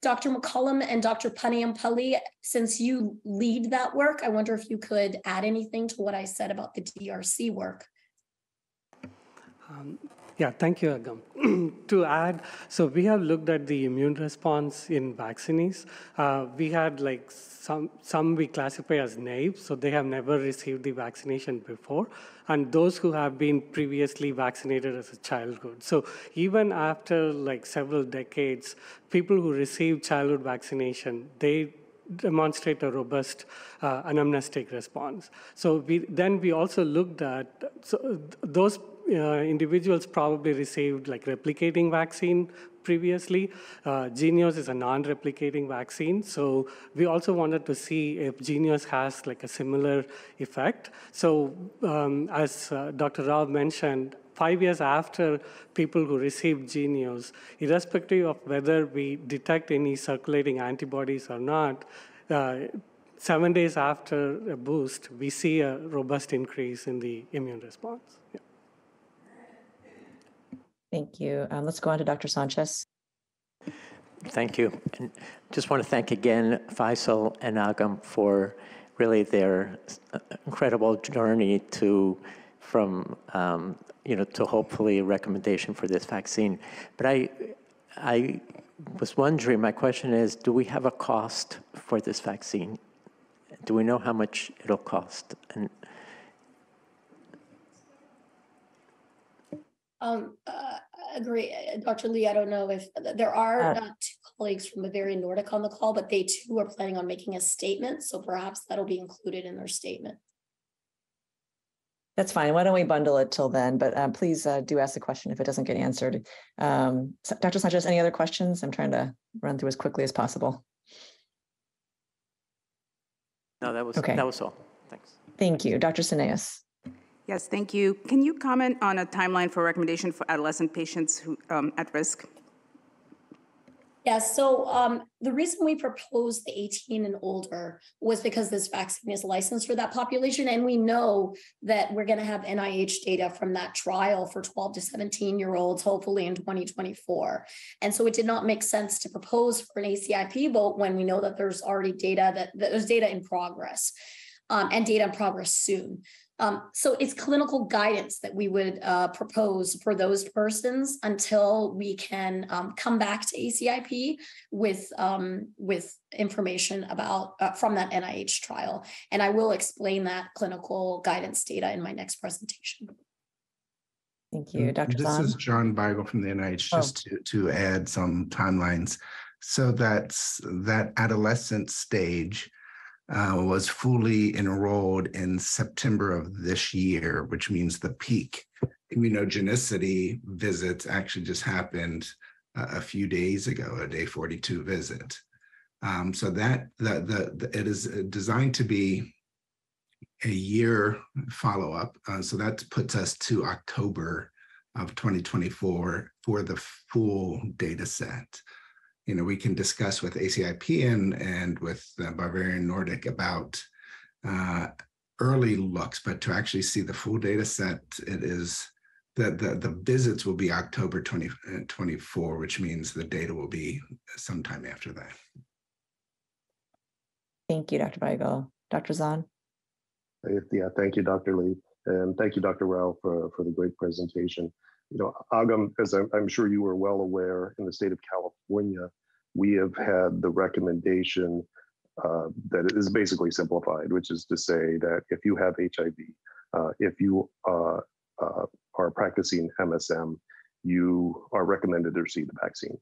Dr. McCollum and Dr. Paniampally, since you lead that work, I wonder if you could add anything to what I said about the DRC work. Yeah, thank you, Agam. To add, so we have looked at the immune response in vaccinees. We had like some we classify as naive, so they have never received the vaccination before, and those who have been previously vaccinated as a childhood. So even after like several decades, people who receive childhood vaccination, they demonstrate a robust anamnestic response. So we also looked at those individuals probably received like replicating vaccine previously. Jynneos is a non-replicating vaccine, so we also wanted to see if Jynneos has like a similar effect. So as Dr. Rao mentioned, 5 years after people who received Jynneos, irrespective of whether we detect any circulating antibodies or not, 7 days after a boost, we see a robust increase in the immune response. Yeah. Thank you. Let's go on to Dr. Sanchez. Thank you. And just want to thank again Faisal and Agam for really their incredible journey to hopefully a recommendation for this vaccine. But I was wondering, my question is, do we have a cost for this vaccine? Do we know how much it'll cost? And agree, Dr. Lee, I don't know if there are two colleagues from Bavarian Nordic on the call, but they too are planning on making a statement. So perhaps that'll be included in their statement. That's fine. Why don't we bundle it till then? But please do ask the question if it doesn't get answered. Dr. Sanchez, any other questions? I'm trying to run through as quickly as possible. No, that was okay. That was all. Thanks. Thank you. Dr. Jynneos. Yes, thank you. Can you comment on a timeline for recommendation for adolescent patients who at risk? Yeah, so the reason we proposed the 18 and older was because this vaccine is licensed for that population, and we know that we're going to have NIH data from that trial for 12 to 17-year-olds, hopefully in 2024. And so it did not make sense to propose for an ACIP vote when we know that there's already data, that there's data in progress and data in progress soon. So it's clinical guidance that we would propose for those persons until we can come back to ACIP with information about from that NIH trial. And I will explain that clinical guidance data in my next presentation. Thank you, Dr. Zahn. This is John Beigel from the NIH, just to add some timelines. So that's that adolescent stage was fully enrolled in September of this year, which means the peak immunogenicity visits actually just happened a few days ago, a day 42 visit. So that it is designed to be a year follow-up. So that puts us to October of 2024 for the full data set. You know, we can discuss with ACIP and with Bavarian Nordic about early looks, but to actually see the full data set, it is the visits will be October 2024, which means the data will be sometime after that. Thank you, Dr. Weigel. Dr. Zahn. Yeah, thank you, Dr. Lee, and thank you, Dr. Rao, for the great presentation. You know, Agam, as I'm sure you are well aware, in the state of California, we have had the recommendation that is basically simplified, which is to say that if you have HIV, if you are practicing MSM, you are recommended to receive the vaccine.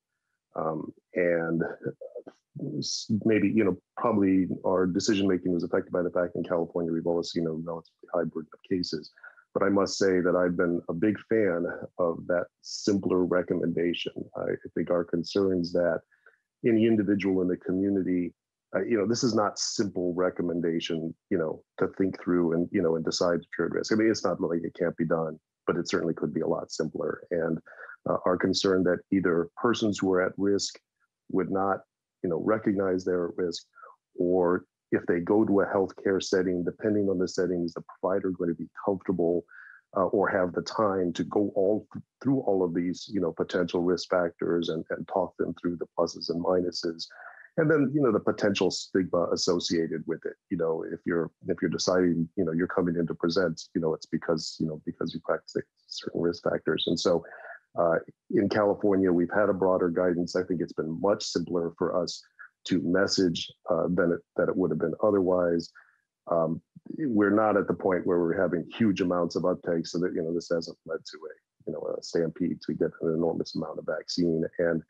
And maybe, you know, probably our decision making was affected by the fact in California we've always seen a relatively high burden of cases. But I must say that I've been a big fan of that simpler recommendation. I think our concerns that any individual in the community, you know, this is not simple recommendation, you know, to think through and, you know, and decide if you're at risk. I mean, it's not like it can't be done, but it certainly could be a lot simpler. And our concern that either persons who are at risk would not, you know, recognize they're at risk, or if they go to a healthcare setting, depending on the setting, is the provider going to be comfortable or have the time to go through all of these, you know, potential risk factors and talk them through the pluses and minuses, and then, you know, the potential stigma associated with it. You know, if you're deciding, you know, you're coming in to present, you know, it's because you practice certain risk factors, and so. In California, we've had a broader guidance. I think it's been much simpler for us to message than it would have been otherwise. We're not at the point where we're having huge amounts of uptake, so that, you know, this hasn't led to a, you know, a stampede to get an enormous amount of vaccine. And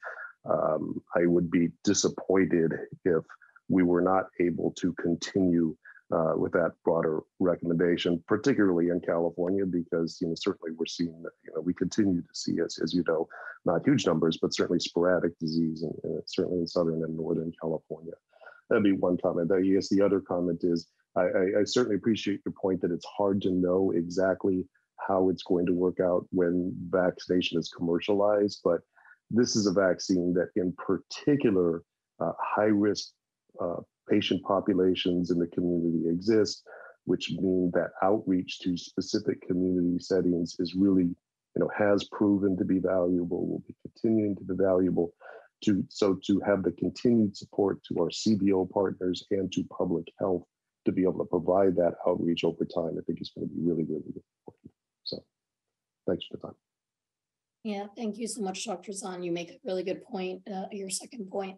I would be disappointed if we were not able to continue with that broader recommendation, particularly in California, because, you know, certainly we're seeing that, you know, we continue to see, as you know, not huge numbers, but certainly sporadic disease, and certainly in Southern and Northern California. That'd be one comment. I guess the other comment is, I certainly appreciate your point that it's hard to know exactly how it's going to work out when vaccination is commercialized, but this is a vaccine that in particular high-risk patient populations in the community exist, which mean that outreach to specific community settings is really, you know, has proven to be valuable, will be continuing to be valuable. So to have the continued support to our CBO partners and to public health to be able to provide that outreach over time, I think is going to be really, really important. So thanks for the time. Yeah, thank you so much, Dr. Zahn. You make a really good point, your second point.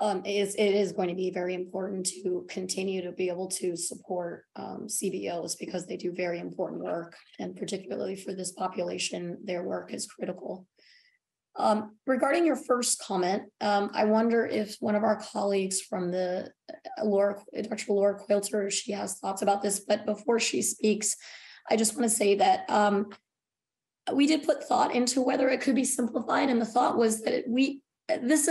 It is going to be very important to continue to be able to support CBOs because they do very important work, and particularly for this population, their work is critical. Regarding your first comment, I wonder if one of our colleagues from the Dr. Laura Quilter, she has thoughts about this, but before she speaks, I just want to say that we did put thought into whether it could be simplified, and the thought was that this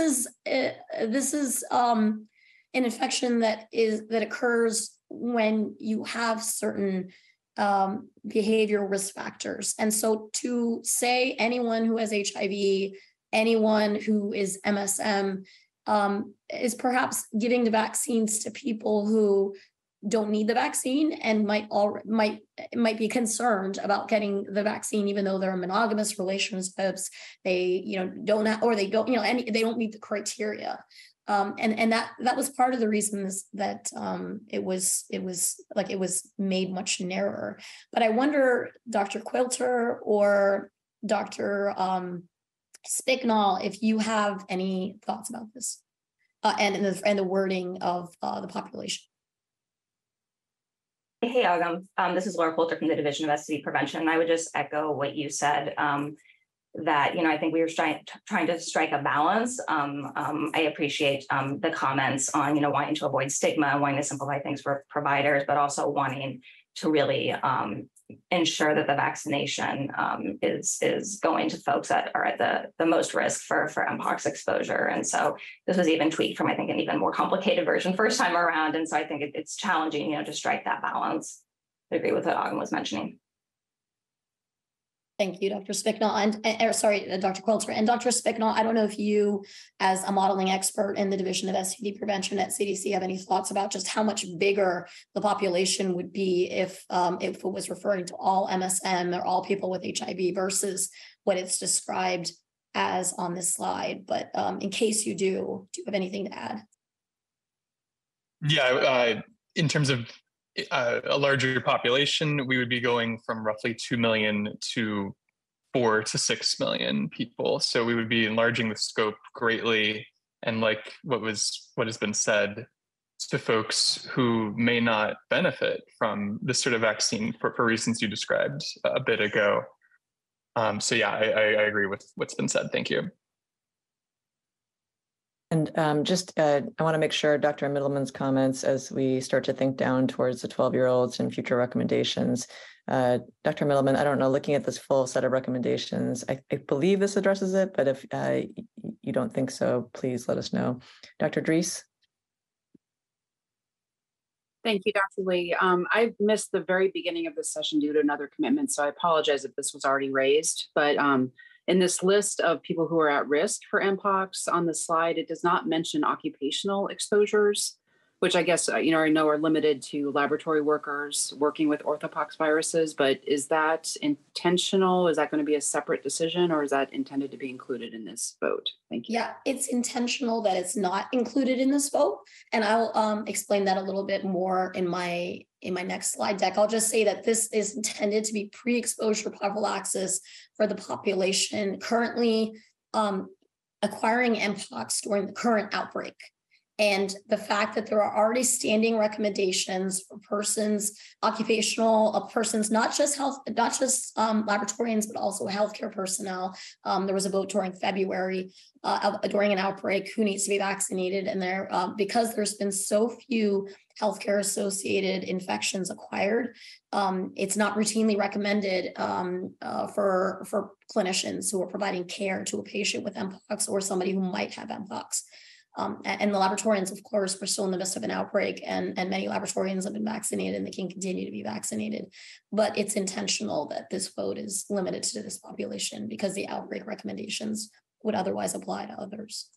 is an infection that occurs when you have certain behavioral risk factors. And so to say anyone who has HIV, anyone who is MSM, is perhaps giving the vaccines to people who don't need the vaccine and might be concerned about getting the vaccine, even though they're in monogamous relationships, they, you know, they don't meet the criteria. And that was part of the reason that it was made much narrower. But I wonder, Dr. Quilter or Dr. Spicknell, if you have any thoughts about this and the wording of the population. Hey, Agam. This is Laura Coulter from the Division of STD Prevention. I would just echo what you said, that, you know, I think we were trying to strike a balance. I appreciate the comments on, you know, wanting to avoid stigma, wanting to simplify things for providers, but also wanting to really ensure that the vaccination is going to folks that are at the most risk for MPOX exposure. And so this was even tweaked from, I think, an even more complicated version first time around. And so I think it's challenging, you know, to strike that balance. I agree with what Agam was mentioning. Thank you, Dr. Spicknell, and Dr. Quelzer. And Dr. Spicknell, I don't know if you, as a modeling expert in the Division of STD Prevention at CDC, have any thoughts about just how much bigger the population would be if it was referring to all MSM or all people with HIV versus what it's described as on this slide. But in case you do you have anything to add? Yeah, in terms of a larger population, we would be going from roughly 2 million to 4 to 6 million people. So we would be enlarging the scope greatly. And like what has been said, to folks who may not benefit from this sort of vaccine for reasons you described a bit ago. So yeah, I agree with what's been said. Thank you. And I want to make sure Dr. Middleman's comments as we start to think down towards the 12-year-olds and future recommendations. Dr. Middleman, I don't know, looking at this full set of recommendations, I believe this addresses it, but if you don't think so, please let us know. Dr. Drees? Thank you, Dr. Lee. I missed the very beginning of this session due to another commitment, so I apologize if this was already raised, but in this list of people who are at risk for MPOX on the slide, it does not mention occupational exposures, which I guess, I know are limited to laboratory workers working with orthopox viruses, but is that intentional? Is that going to be a separate decision, or is that intended to be included in this vote? Thank you. Yeah, it's intentional that it's not included in this vote. And I'll explain that a little bit more in my next slide deck. I'll just say that this is intended to be pre-exposure prophylaxis for the population currently acquiring MPOX during the current outbreak. And the fact that there are already standing recommendations for occupational persons, not just laboratorians, but also healthcare personnel. There was a vote during February during an outbreak who needs to be vaccinated, and because there's been so few healthcare-associated infections acquired, it's not routinely recommended for clinicians who are providing care to a patient with MPOX or somebody who might have MPOX. And the laboratorians, of course, we're still in the midst of an outbreak, and many laboratorians have been vaccinated and they can continue to be vaccinated. But it's intentional that this vote is limited to this population because the outbreak recommendations would otherwise apply to others.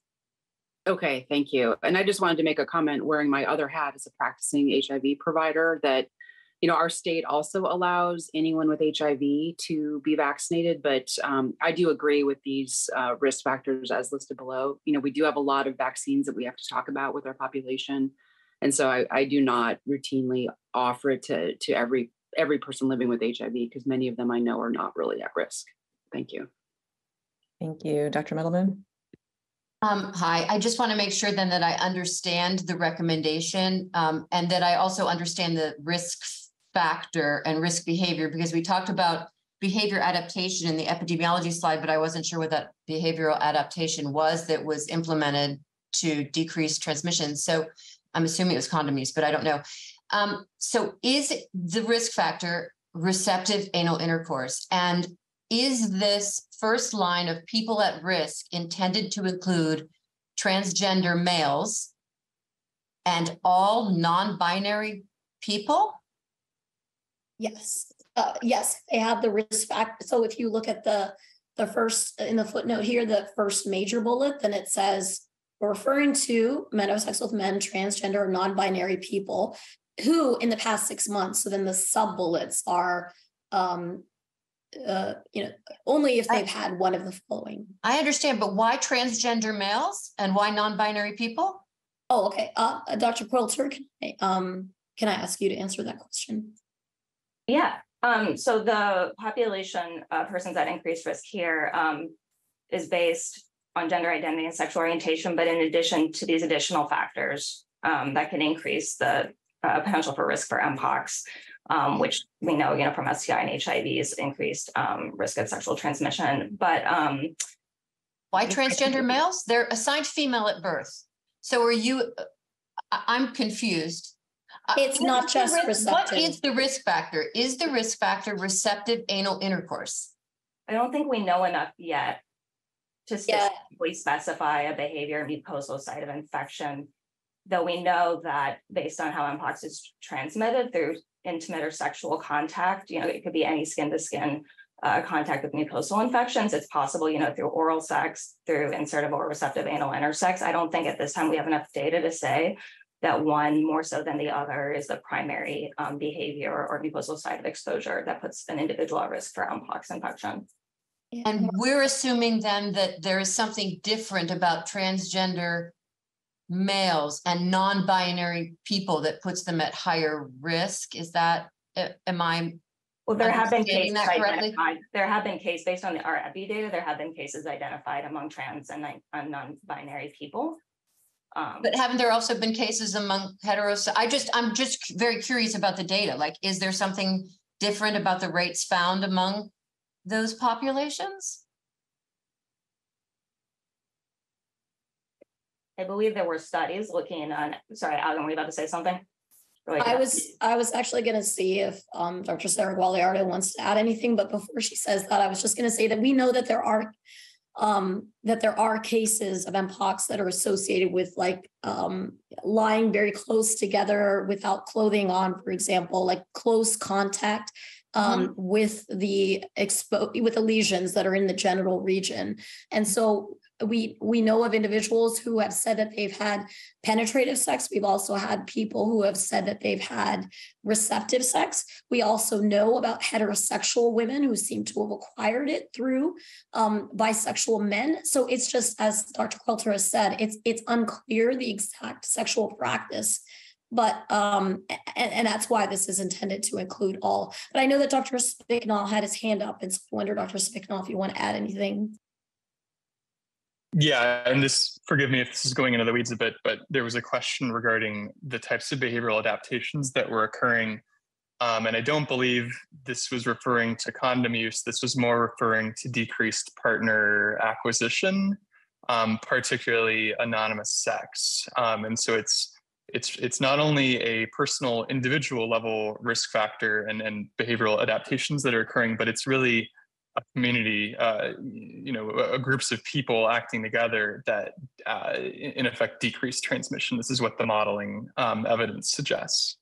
Okay, thank you. And I just wanted to make a comment wearing my other hat as a practicing HIV provider that, our state also allows anyone with HIV to be vaccinated, but I do agree with these risk factors as listed below. We do have a lot of vaccines that we have to talk about with our population. And so I do not routinely offer it to every person living with HIV, because many of them I know are not really at risk. Thank you. Thank you, Dr. Middleman. Hi, I just want to make sure then that I understand the recommendation and that I also understand the risks factor and risk behavior, because we talked about behavior adaptation in the epidemiology slide, but I wasn't sure what that behavioral adaptation was that was implemented to decrease transmission. So I'm assuming it was condom use, but I don't know. So is the risk factor receptive anal intercourse? And is this first line of people at risk intended to include transgender males and all non-binary people? Yes. Yes, they have the risk factor. So if you look at the first, in the footnote here, the first major bullet, then it says, we're referring to men of sex with men, transgender, non-binary people who in the past 6 months, so then the sub-bullets are, only if they've had one of the following. I understand, but why transgender males and why non-binary people? Oh, okay. Dr. Quelzer, can I ask you to answer that question? Yeah. So the population of persons at increased risk here is based on gender identity and sexual orientation, but in addition to these additional factors that can increase the potential for risk for MPOX, which we know, from STI and HIV is increased risk of sexual transmission. But why transgender males? They're assigned female at birth. So are you? I'm confused. It's not just receptive. What is the risk factor? Is the risk factor receptive anal intercourse? I don't think we know enough yet to specifically specify a behavior mucosal site of infection, though we know that based on how MPOX is transmitted through intimate or sexual contact, it could be any skin to skin contact with mucosal infections. It's possible, you know, through oral sex, through insertive or receptive anal intersex. I don't think at this time we have enough data to say that one more so than the other is the primary behavior or mucosal site of exposure that puts an individual at risk for MPOX infection. And we're assuming then that there is something different about transgender males and non-binary people that puts them at higher risk. Is that, am I? Well, there have been cases identified. There have been cases based on our EPI data. There have been cases identified among trans and non-binary people. But haven't there also been cases among heteros? I'm just very curious about the data. Like, is there something different about the rates found among those populations? I believe there were studies looking on. Sorry, Agam, were you about to say something? I was actually going to see if Dr. Sarah Guagliardo wants to add anything, but before she says that, I was just going to say that we know that there are cases of MPOX that are associated with lying very close together without clothing on, for example, like close contact with the lesions that are in the genital region. And so we know of individuals who have said that they've had penetrative sex. We've also had people who have said that they've had receptive sex. We also know about heterosexual women who seem to have acquired it through bisexual men. So it's just, as Dr. Quelter has said, it's unclear the exact sexual practice. But, and that's why this is intended to include all. But I know that Dr. Spicknell had his hand up, and so I wonder, Dr. Spicknell, if you want to add anything. Yeah, and this, forgive me if this is going into the weeds a bit, but there was a question regarding the types of behavioral adaptations that were occurring. And I don't believe this was referring to condom use. This was more referring to decreased partner acquisition, particularly anonymous sex. And so it's not only a personal individual level risk factor and behavioral adaptations that are occurring, but it's really a community, groups of people acting together that in effect decrease transmission. This is what the modeling evidence suggests.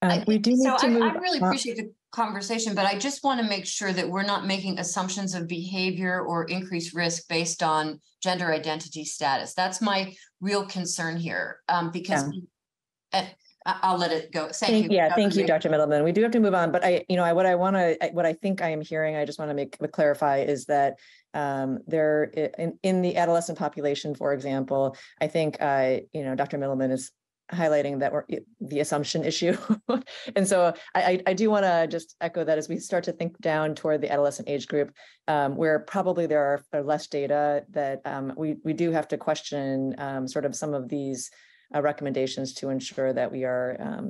I really appreciate the conversation, but I just want to make sure that we're not making assumptions of behavior or increased risk based on gender identity status. That's my real concern here, I'll let it go. Thank you, Dr. Middleman. We do have to move on, but what I think I am hearing, I just want to clarify is that in the adolescent population, for example, I think Dr. Middleman is highlighting that the assumption issue. And so I do want to just echo that as we start to think down toward the adolescent age group, where probably there are less data, that we do have to question sort of some of these recommendations to ensure that we are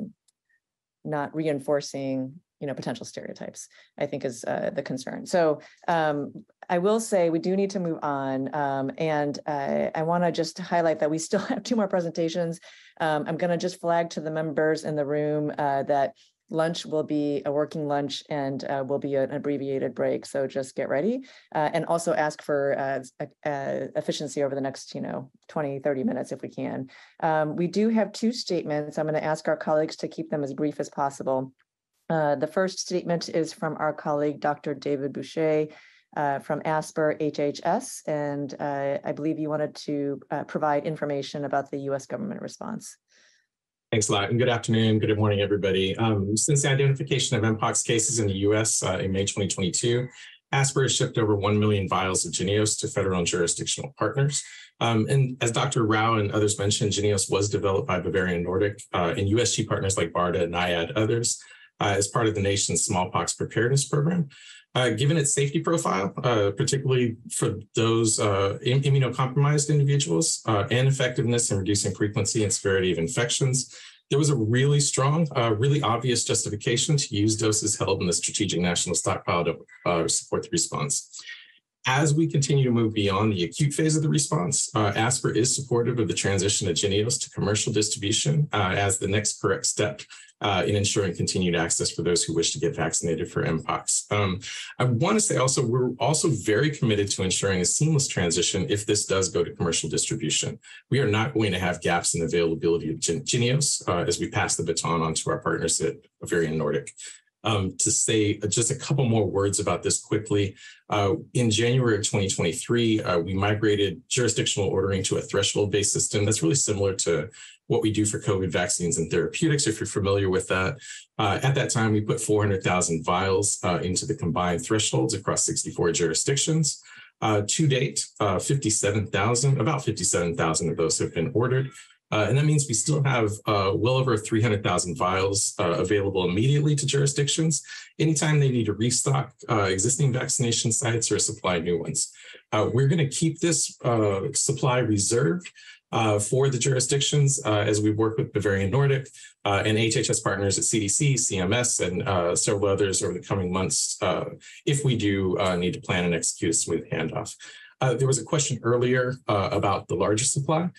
not reinforcing potential stereotypes, I think, is the concern. So I will say we do need to move on. And I want to just highlight that we still have 2 more presentations. I'm going to just flag to the members in the room that lunch will be a working lunch and will be an abbreviated break. So just get ready and also ask for efficiency over the next 20, 30 minutes if we can. We do have 2 statements. I'm going to ask our colleagues to keep them as brief as possible. The first statement is from our colleague, Dr. David Boucher from ASPR HHS, and I believe you wanted to provide information about the U.S. government response. Thanks a lot, and good afternoon, good morning, everybody. Since the identification of MPOX cases in the U.S. In May 2022, ASPR has shipped over 1 million vials of Jynneos to federal and jurisdictional partners. And as Dr. Rao and others mentioned, Jynneos was developed by Bavarian Nordic and USG partners like BARDA, NIAID, others, as part of the nation's smallpox preparedness program. Given its safety profile, particularly for those immunocompromised individuals, and effectiveness in reducing frequency and severity of infections, there was a really strong, really obvious justification to use doses held in the Strategic National Stockpile to support the response. As we continue to move beyond the acute phase of the response, ASPR is supportive of the transition of Jynneos to commercial distribution as the next correct step in ensuring continued access for those who wish to get vaccinated for MPOX. I want to say also, we're also very committed to ensuring a seamless transition if this does go to commercial distribution. We are not going to have gaps in availability of Jynneos as we pass the baton on to our partners at Bavarian Nordic. to say just a couple more words about this quickly. In January of 2023, we migrated jurisdictional ordering to a threshold-based system that's really similar to what we do for COVID vaccines and therapeutics, if you're familiar with that. At that time, we put 400,000 vials into the combined thresholds across 64 jurisdictions. To date, about 57,000 of those have been ordered. And that means we still have well over 300,000 vials available immediately to jurisdictions anytime they need to restock existing vaccination sites or supply new ones. We're going to keep this supply reserved for the jurisdictions as we work with Bavarian Nordic and HHS partners at CDC, CMS, and several others over the coming months if we do need to plan and execute a smooth handoff. There was a question earlier about the larger supply.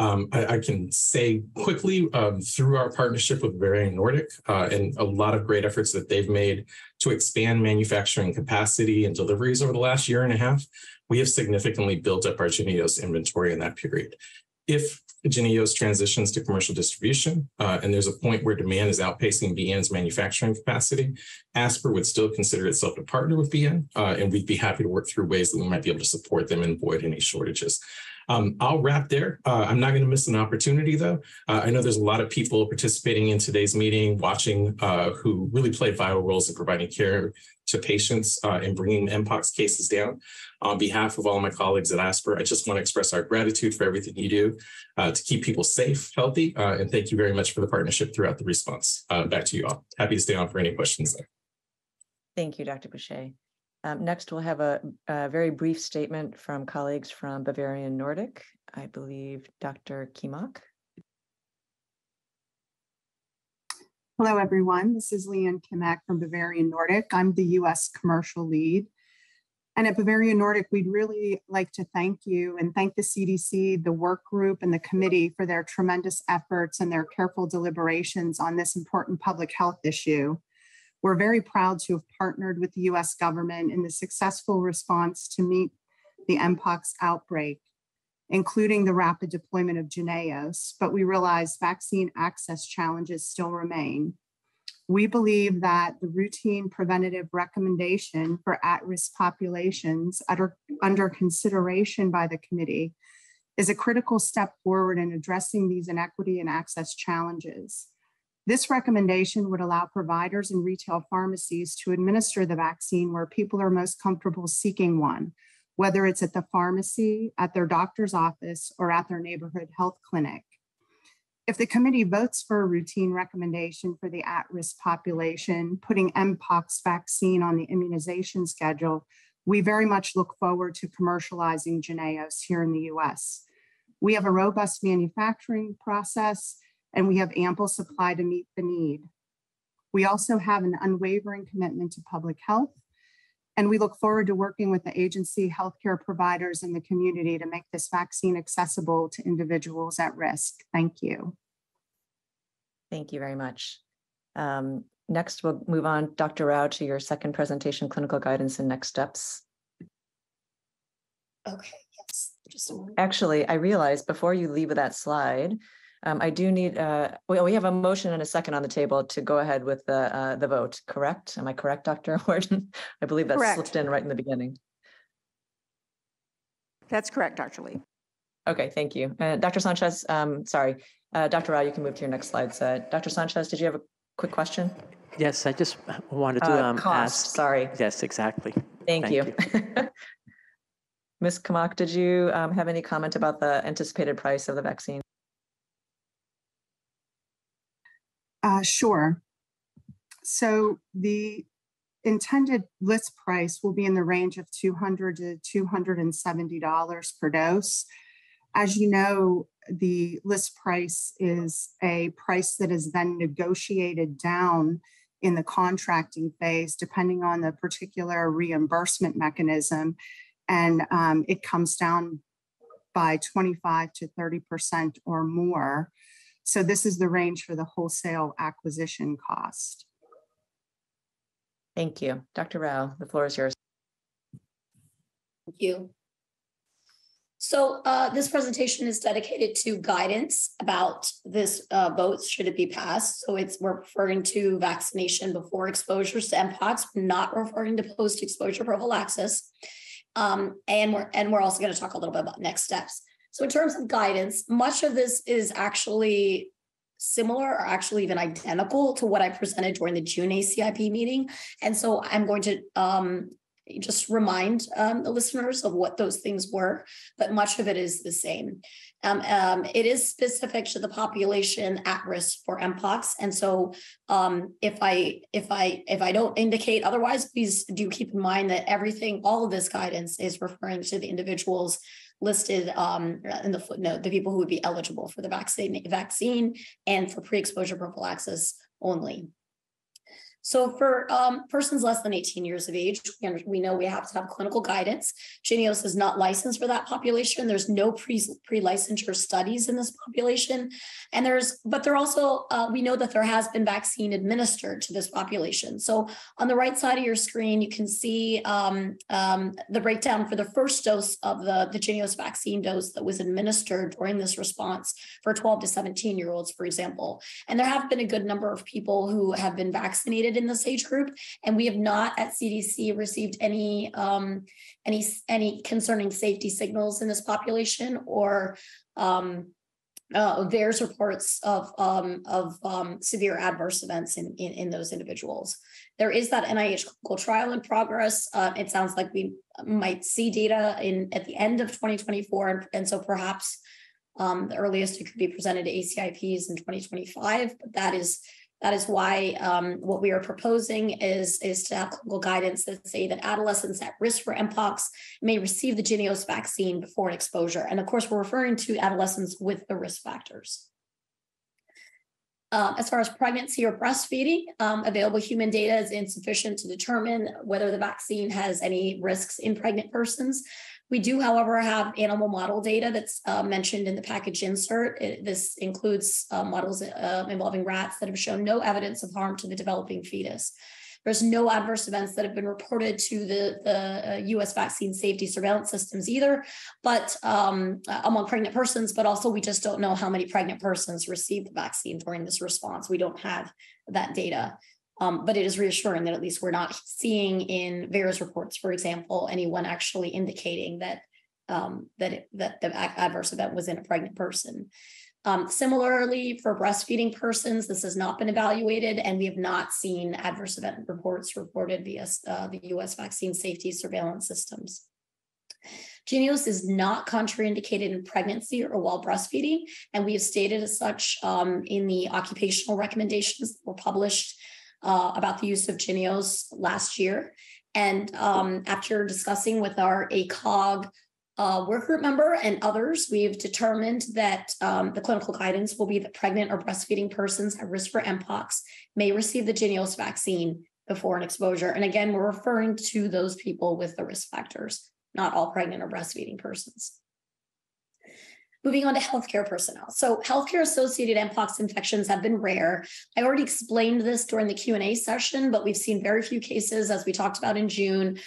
I can say quickly through our partnership with Bavarian Nordic and a lot of great efforts that they've made to expand manufacturing capacity and deliveries over the last year and a half, we have significantly built up our Jynneos inventory in that period. If Jynneos transitions to commercial distribution and there's a point where demand is outpacing BN's manufacturing capacity, ASPR would still consider itself to partner with BN, and we'd be happy to work through ways that we might be able to support them and avoid any shortages. I'll wrap there. I'm not going to miss an opportunity, though. I know there's a lot of people participating in today's meeting, watching, who really play vital roles in providing care to patients and bringing MPOX cases down. On behalf of all my colleagues at ASPR, I just want to express our gratitude for everything you do to keep people safe, healthy, and thank you very much for the partnership throughout the response. Back to you all. Happy to stay on for any questions there. Thank you, Dr. Boucher. Next, we'll have a very brief statement from colleagues from Bavarian Nordic. I believe Dr. Kimak. Hello, everyone. This is Leanne Kimak from Bavarian Nordic. I'm the U.S. commercial lead. And at Bavarian Nordic, we'd really like to thank you and thank the CDC, the work group, and the committee for their tremendous efforts and their careful deliberations on this important public health issue. We're very proud to have partnered with the U.S. government in the successful response to meet the MPOX outbreak, including the rapid deployment of Jynneos, but we realize vaccine access challenges still remain. We believe that the routine preventative recommendation for at-risk populations under consideration by the committee is a critical step forward in addressing these inequity and access challenges. This recommendation would allow providers and retail pharmacies to administer the vaccine where people are most comfortable seeking one, whether it's at the pharmacy, at their doctor's office, or at their neighborhood health clinic. If the committee votes for a routine recommendation for the at-risk population, putting MPOX vaccine on the immunization schedule, we very much look forward to commercializing Jynneos here in the US. We have a robust manufacturing process, and we have ample supply to meet the need. We also have an unwavering commitment to public health, and we look forward to working with the agency, healthcare providers, and the community to make this vaccine accessible to individuals at risk. Thank you. Thank you very much. Next, we'll move on, Dr. Rao, to your second presentation, Clinical Guidance and Next Steps. Okay, yes. Just a moment. Actually, I realized before you leave with that slide, I do need, we have a motion and a second on the table to go ahead with the vote, correct? Am I correct, Dr. Wharton? I believe that's correct. Slipped in right in the beginning. That's correct, Dr. Lee. Okay, thank you. Dr. Sanchez, sorry, Dr. Rao, you can move to your next slides. Dr. Sanchez, did you have a quick question? Yes, I just wanted to cost, ask. Sorry. Yes, exactly. Thank you. Ms. Kamak, did you have any comment about the anticipated price of the vaccine? Sure. So the intended list price will be in the range of $200 to $270 per dose. As you know, the list price is a price that is then negotiated down in the contracting phase, depending on the particular reimbursement mechanism, and it comes down by 25 to 30% or more. So this is the range for the wholesale acquisition cost. Thank you. Dr. Rao, the floor is yours. Thank you. So this presentation is dedicated to guidance about this vote should it be passed. So we're referring to vaccination before exposures to MPOX. We're not referring to post-exposure prophylaxis. And we're also going to talk a little bit about next steps. So in terms of guidance, much of this is actually similar or actually even identical to what I presented during the June ACIP meeting. And so I'm going to just remind the listeners of what those things were, but much of it is the same. It is specific to the population at risk for MPOX, and so if I don't indicate otherwise, please do keep in mind that everything, all of this guidance, is referring to the individuals listed in the footnote, the people who would be eligible for the vaccine and for pre-exposure prophylaxis only. So for persons less than 18 years of age, we know we have to have clinical guidance. Jynneos is not licensed for that population. There's no pre-licensure studies in this population. And we know that there has been vaccine administered to this population. So on the right side of your screen, you can see the breakdown for the first dose of the Jynneos vaccine dose that was administered during this response for 12 to 17-year-olds, for example. And there have been a good number of people who have been vaccinated in this age group, and we have not at CDC received any concerning safety signals in this population or VAERS reports of severe adverse events in those individuals. There is that NIH clinical trial in progress. It sounds like we might see data at the end of 2024, and so perhaps the earliest it could be presented to ACIPs in 2025. But that is why what we are proposing is to have clinical guidance that say that adolescents at risk for MPOX may receive the Jynneos vaccine before an exposure. And of course, we're referring to adolescents with the risk factors. As far as pregnancy or breastfeeding, available human data is insufficient to determine whether the vaccine has any risks in pregnant persons. We do, however, have animal model data that's mentioned in the package insert. This includes models involving rats that have shown no evidence of harm to the developing fetus. There's no adverse events that have been reported to the U.S. vaccine safety surveillance systems either, but among pregnant persons, but also we just don't know how many pregnant persons received the vaccine during this response. We don't have that data. But it is reassuring that at least we're not seeing in VAERS reports, for example, anyone actually indicating that the adverse event was in a pregnant person. Similarly, for breastfeeding persons, this has not been evaluated, and we have not seen adverse event reports reported via the U.S. vaccine safety surveillance systems. Jynneos is not contraindicated in pregnancy or while breastfeeding, and we have stated as such in the occupational recommendations that were published about the use of Jynneos last year. And after discussing with our ACOG work group member and others, we've determined that the clinical guidance will be that pregnant or breastfeeding persons at risk for MPOX may receive the Jynneos vaccine before an exposure. And again, we're referring to those people with the risk factors, not all pregnant or breastfeeding persons. Moving on to healthcare personnel. So healthcare-associated MPOX infections have been rare. I already explained this during the Q&A session, but we've seen very few cases, as we talked about in June,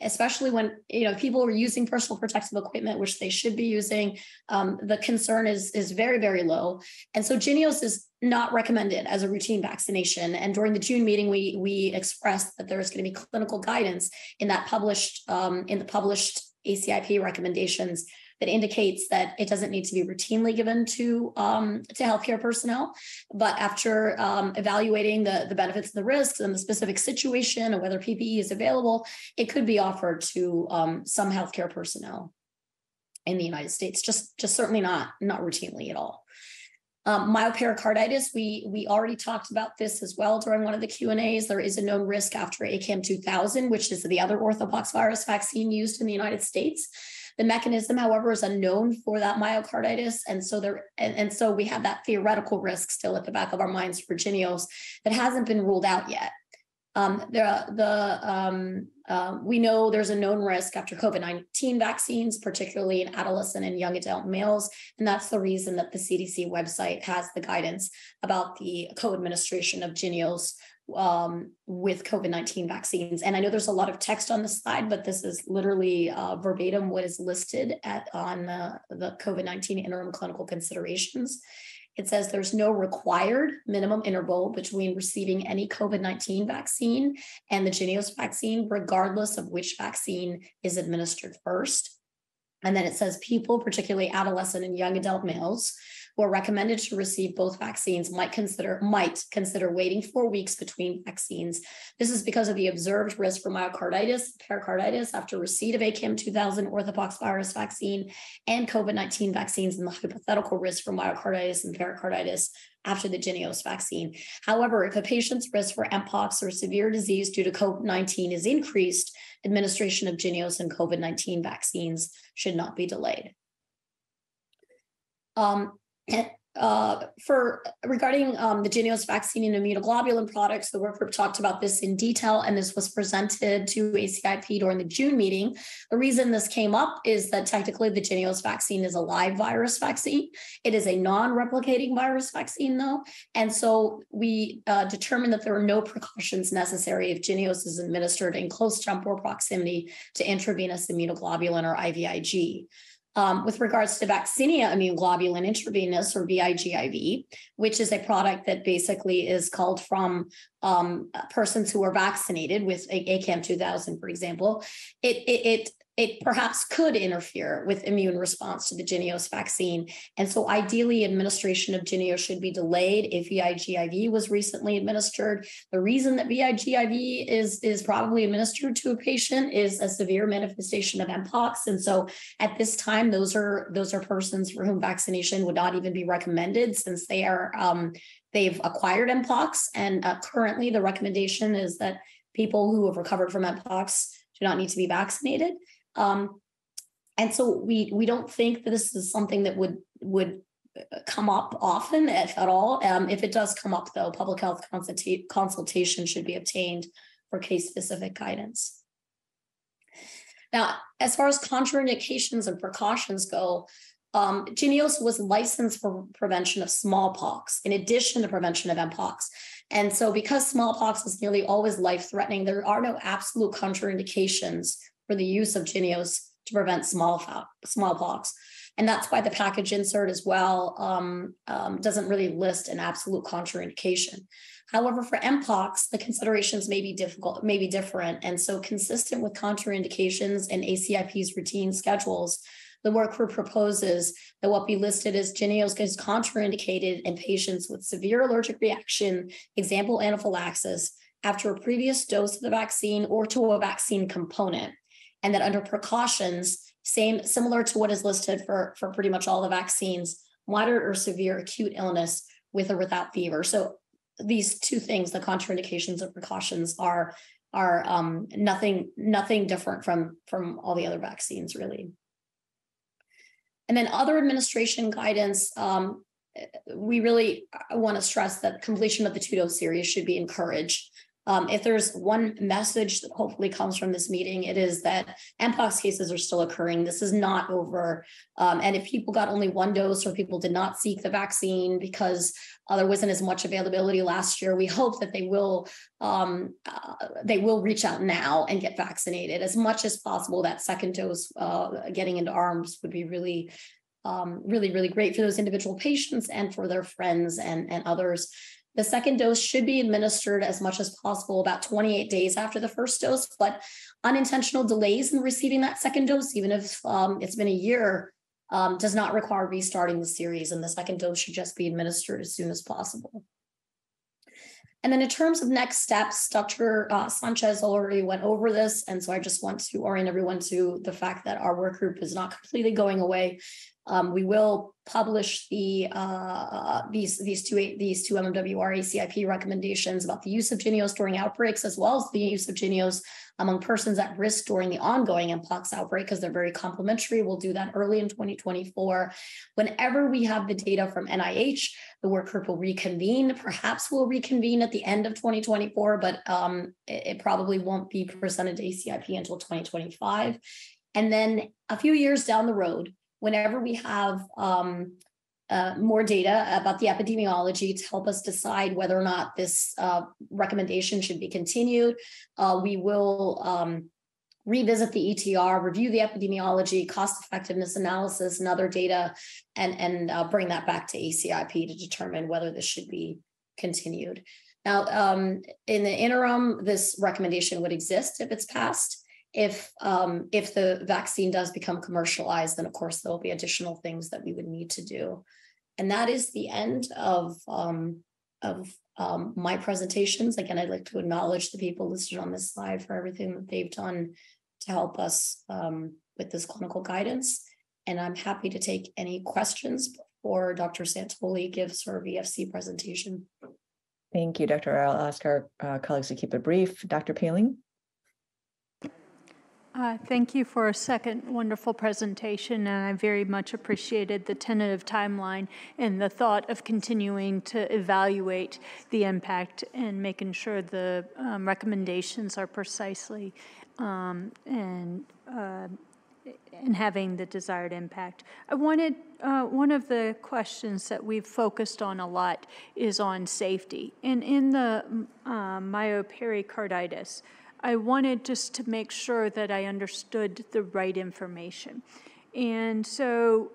especially when people are using personal protective equipment, which they should be using. The concern is very, very low. And so Jynneos is not recommended as a routine vaccination. And during the June meeting, we expressed that there is going to be clinical guidance in that published ACIP recommendations that indicates that it doesn't need to be routinely given to healthcare personnel. But after evaluating the benefits and the risks and the specific situation and whether PPE is available, it could be offered to some healthcare personnel in the United States, just certainly not routinely at all. Myopericarditis, we already talked about this as well during one of the Q&As. There is a known risk after ACAM 2000, which is the other orthopox virus vaccine used in the United States. The mechanism, however, is unknown for that myocarditis, and so we have that theoretical risk still at the back of our minds for Jynneos that hasn't been ruled out yet. We know there's a known risk after COVID-19 vaccines, particularly in adolescent and young adult males, and that's the reason that the CDC website has the guidance about the co-administration of Jynneos with COVID-19 vaccines. And I know there's a lot of text on the slide, but this is literally verbatim what is listed on the COVID-19 interim clinical considerations. It says there's no required minimum interval between receiving any COVID-19 vaccine and the Jynneos vaccine, regardless of which vaccine is administered first. And then it says people, particularly adolescent and young adult males, who are recommended to receive both vaccines might consider waiting 4 weeks between vaccines. This is because of the observed risk for myocarditis, pericarditis after receipt of ACAM 2000 orthopox virus vaccine and COVID-19 vaccines, and the hypothetical risk for myocarditis and pericarditis after the Jynneos vaccine. However, if a patient's risk for MPOX or severe disease due to COVID-19 is increased, administration of Jynneos and COVID-19 vaccines should not be delayed. Regarding the Jynneos vaccine and immunoglobulin products, the work group talked about this in detail, and this was presented to ACIP during the June meeting. The reason this came up is that technically the Jynneos vaccine is a live virus vaccine. It is a non-replicating virus vaccine, though, and so we determined that there are no precautions necessary if Jynneos is administered in close jump or proximity to intravenous immunoglobulin or IVIG. With regards to vaccinia immunoglobulin intravenous or VIGIV, which is a product that basically is called from persons who are vaccinated with ACAM 2000, for example, it perhaps could interfere with immune response to the Jynneos vaccine. And so ideally, administration of Jynneos should be delayed if VIGIV was recently administered. The reason that VIGIV is probably administered to a patient is a severe manifestation of MPOX. And so at this time, those are persons for whom vaccination would not even be recommended, since they are they've acquired MPOX. And currently, the recommendation is that people who have recovered from MPOX do not need to be vaccinated. And so we don't think that this is something that would come up often, if at all. If it does come up, though, public health consultation should be obtained for case-specific guidance. Now, as far as contraindications and precautions go, Jynneos was licensed for prevention of smallpox, in addition to prevention of MPOX. And so because smallpox is nearly always life-threatening, there are no absolute contraindications for the use of Jynneos to prevent smallpox. And that's why the package insert as well doesn't really list an absolute contraindication. However, for MPOX, the considerations may be different. And so consistent with contraindications and ACIP's routine schedules, the work group proposes that what be listed as Jynneos is contraindicated in patients with severe allergic reaction, example anaphylaxis, after a previous dose of the vaccine or to a vaccine component. And that under precautions, similar to what is listed for pretty much all the vaccines, moderate or severe acute illness with or without fever. So these two things, the contraindications and precautions, are nothing different from all the other vaccines, really. And then other administration guidance, we really want to stress that completion of the two-dose series should be encouraged. If there's one message that hopefully comes from this meeting, it is that MPOX cases are still occurring. This is not over. And if people got only one dose or people did not seek the vaccine because there wasn't as much availability last year, we hope that they will reach out now and get vaccinated as much as possible. That second dose getting into arms would be really, really, really great for those individual patients and for their friends and others. The second dose should be administered as much as possible about 28 days after the first dose, but unintentional delays in receiving that second dose, even if it's been a year, does not require restarting the series, and the second dose should just be administered as soon as possible. And then in terms of next steps, Dr. Sanchez already went over this, and so I just want to orient everyone to the fact that our work group is not completely going away. We will publish the these two MMWR ACIP recommendations about the use of Jynneos during outbreaks, as well as the use of Jynneos among persons at risk during the ongoing MPOX outbreak, because they're very complementary. We'll do that early in 2024. Whenever we have the data from NIH, the work group will reconvene. Perhaps we'll reconvene at the end of 2024, but it probably won't be presented to ACIP until 2025. And then a few years down the road, whenever we have more data about the epidemiology to help us decide whether or not this recommendation should be continued. We will revisit the ETR, review the epidemiology, cost effectiveness analysis, and other data, and bring that back to ACIP to determine whether this should be continued. Now, in the interim, this recommendation would exist if it's passed. If the vaccine does become commercialized, then of course there will be additional things that we would need to do. And that is the end of my presentations. Again, I'd like to acknowledge the people listed on this slide for everything that they've done to help us with this clinical guidance. And I'm happy to take any questions before Dr. Santoli gives her VFC presentation. Thank you, Dr. Rao. I'll ask our colleagues to keep it brief. Dr. Poehling. Thank you for a second wonderful presentation, and I very much appreciated the tentative timeline and the thought of continuing to evaluate the impact and making sure the recommendations are precisely and having the desired impact. I wanted one of the questions that we've focused on a lot is on safety, and in the myopericarditis, I wanted just to make sure that I understood the right information. And so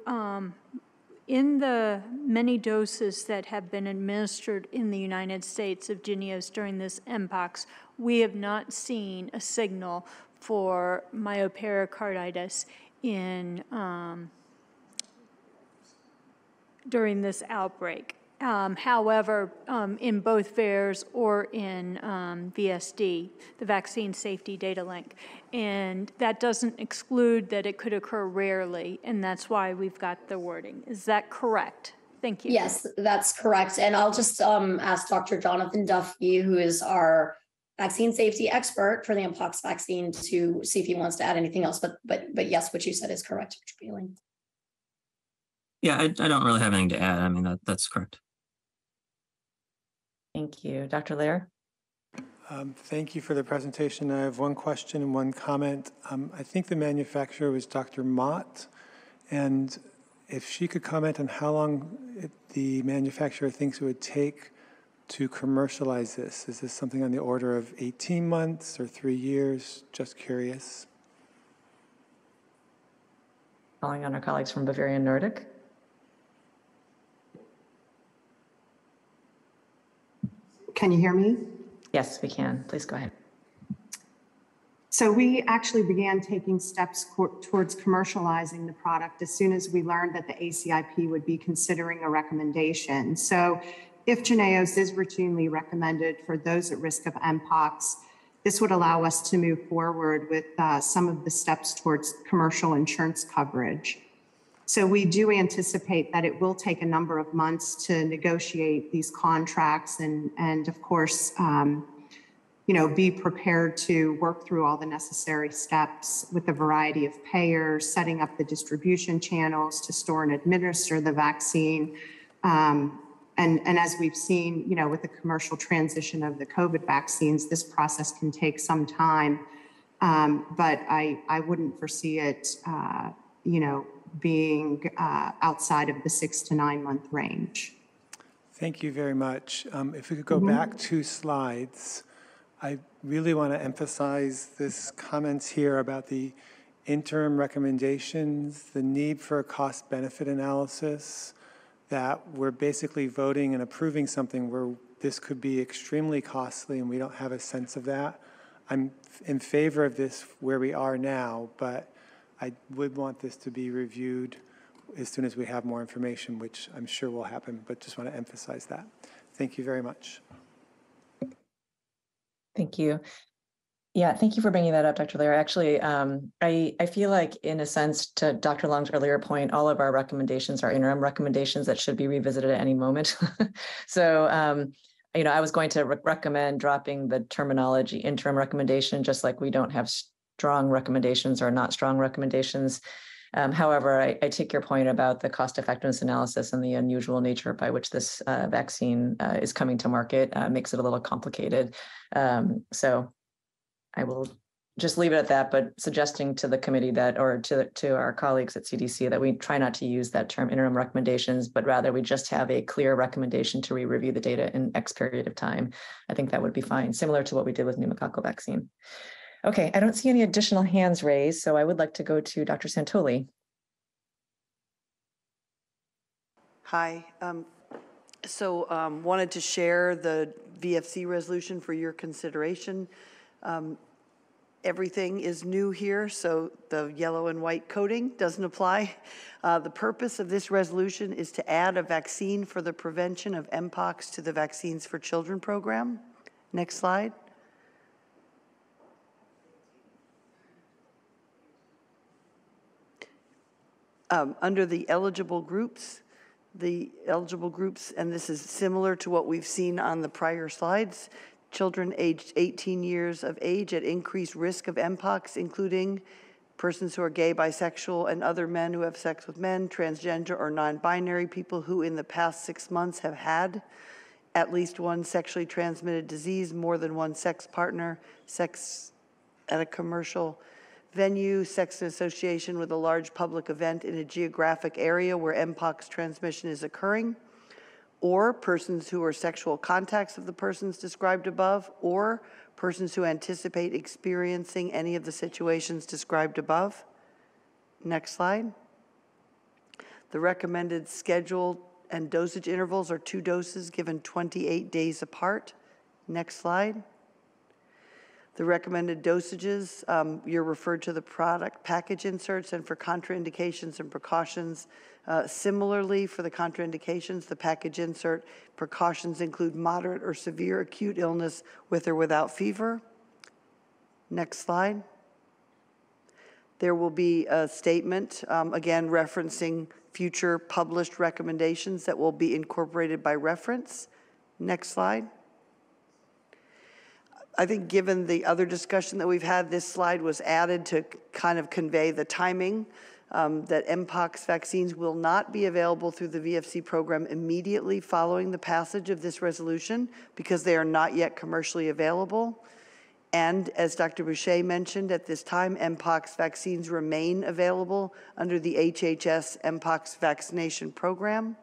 in the many doses that have been administered in the United States of Jynneos during this MPOX, we have not seen a signal for myopericarditis in, during this outbreak. However, in both VAERS or in VSD, the Vaccine Safety Data Link, and that doesn't exclude that it could occur rarely, and that's why we've got the wording. Is that correct? Thank you. Yes, that's correct. And I'll just ask Dr. Jonathan Duffy, who is our vaccine safety expert for the MPOX vaccine, to see if he wants to add anything else. But yes, what you said is correct, Dr. Poehling. Yeah, I don't really have anything to add. I mean, that's correct. Thank you. Dr. Lehr? Thank you for the presentation. I have one question and one comment. I think the manufacturer was Dr. Mott, and if she could comment on how long the manufacturer thinks it would take to commercialize this. Is this something on the order of 18 months or 3 years? Just curious. Calling on our colleagues from Bavarian Nordic. Can you hear me? Yes, we can. Please go ahead. So we actually began taking steps towards commercializing the product as soon as we learned that the ACIP would be considering a recommendation. So if Jynneos is routinely recommended for those at risk of MPOX, this would allow us to move forward with some of the steps towards commercial insurance coverage. So we do anticipate that it will take a number of months to negotiate these contracts and of course, you know, be prepared to work through all the necessary steps with a variety of payers, setting up the distribution channels to store and administer the vaccine. And as we've seen, you know, with the commercial transition of the COVID vaccines, this process can take some time, but I wouldn't foresee it, you know, being outside of the 6 to 9 month range. Thank you very much. If we could go back 2 slides, I really want to emphasize this comments here about the interim recommendations, the need for a cost benefit analysis, that we're basically voting and approving something where this could be extremely costly and we don't have a sense of that. I'm in favor of this where we are now, but I would want this to be reviewed as soon as we have more information, which I'm sure will happen, but just want to emphasize that. Thank you very much. Thank you. Yeah, thank you for bringing that up, Dr. Lehr. Actually, I feel like, in a sense, to Dr. Long's earlier point, all of our recommendations are interim recommendations that should be revisited at any moment. So, you know, I was going to recommend dropping the terminology interim recommendation, just like we don't have strong recommendations or not strong recommendations. However, I take your point about the cost effectiveness analysis and the unusual nature by which this vaccine is coming to market makes it a little complicated. So I will just leave it at that, but suggesting to the committee that, or to our colleagues at CDC, that we try not to use that term interim recommendations, but rather we just have a clear recommendation to re-review the data in X period of time. I think that would be fine, similar to what we did with pneumococcal vaccine. Okay, I don't see any additional hands raised, so I would like to go to Dr. Santoli. Hi, wanted to share the VFC resolution for your consideration. Everything is new here, so the yellow and white coding doesn't apply. The purpose of this resolution is to add a vaccine for the prevention of MPOX to the Vaccines for Children program. Next slide. Under the eligible groups, and this is similar to what we've seen on the prior slides, children aged 18 years of age at increased risk of MPOX, including persons who are gay, bisexual, and other men who have sex with men, transgender or non-binary people who in the past 6 months have had at least one sexually transmitted disease, more than one sex partner, sex at a commercial venue, sex in association with a large public event in a geographic area where MPOX transmission is occurring, or persons who are sexual contacts of the persons described above, or persons who anticipate experiencing any of the situations described above. Next slide. The recommended schedule and dosage intervals are 2 doses given 28 days apart. Next slide. The recommended dosages, you're referred to the product package inserts, and for contraindications and precautions, similarly for the contraindications, the package insert precautions include moderate or severe acute illness with or without fever. Next slide. There will be a statement, again referencing future published recommendations that will be incorporated by reference. Next slide. I think given the other discussion that we've had, this slide was added to kind of convey the timing that MPOX vaccines will not be available through the VFC program immediately following the passage of this resolution because they are not yet commercially available. And as Dr. Boucher mentioned, at this time, MPOX vaccines remain available under the HHS MPOX vaccination program.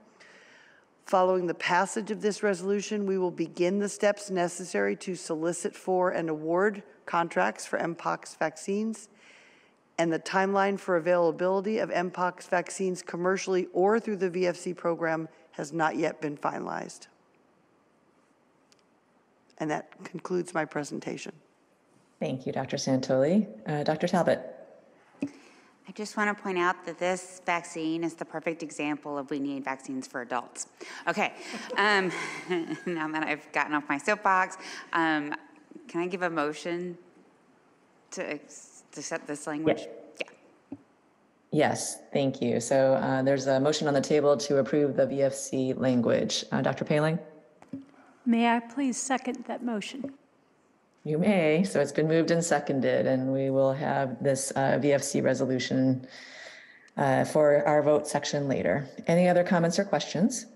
Following the passage of this resolution, we will begin the steps necessary to solicit for and award contracts for MPOX vaccines, and the timeline for availability of MPOX vaccines commercially or through the VFC program has not yet been finalized. And that concludes my presentation. Thank you, Dr. Santoli. Dr. Talbot. I just want to point out that this vaccine is the perfect example of we need vaccines for adults. Okay, now that I've gotten off my soapbox, can I give a motion to set this language? Yeah. Yes, thank you. So there's a motion on the table to approve the VFC language. Dr. Poehling? May I please second that motion? You may. So it's been moved and seconded, and we will have this VFC resolution for our vote section later. Any other comments or questions?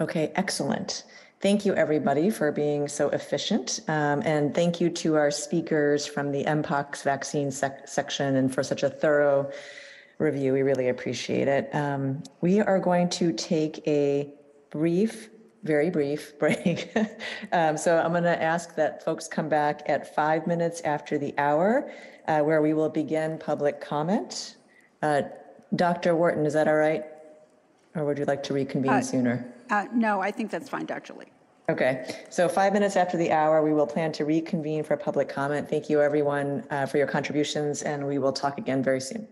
Okay, excellent. Thank you, everybody, for being so efficient. And thank you to our speakers from the MPOX vaccine section and for such a thorough review. We really appreciate it. We are going to take a brief very brief break. So I'm going to ask that folks come back at 5 minutes after the hour, where we will begin public comment. Dr. Wharton, is that all right? Or would you like to reconvene sooner? No, I think that's fine, Dr. Lee. Okay, so 5 minutes after the hour, we will plan to reconvene for public comment. Thank you, everyone, for your contributions, and we will talk again very soon.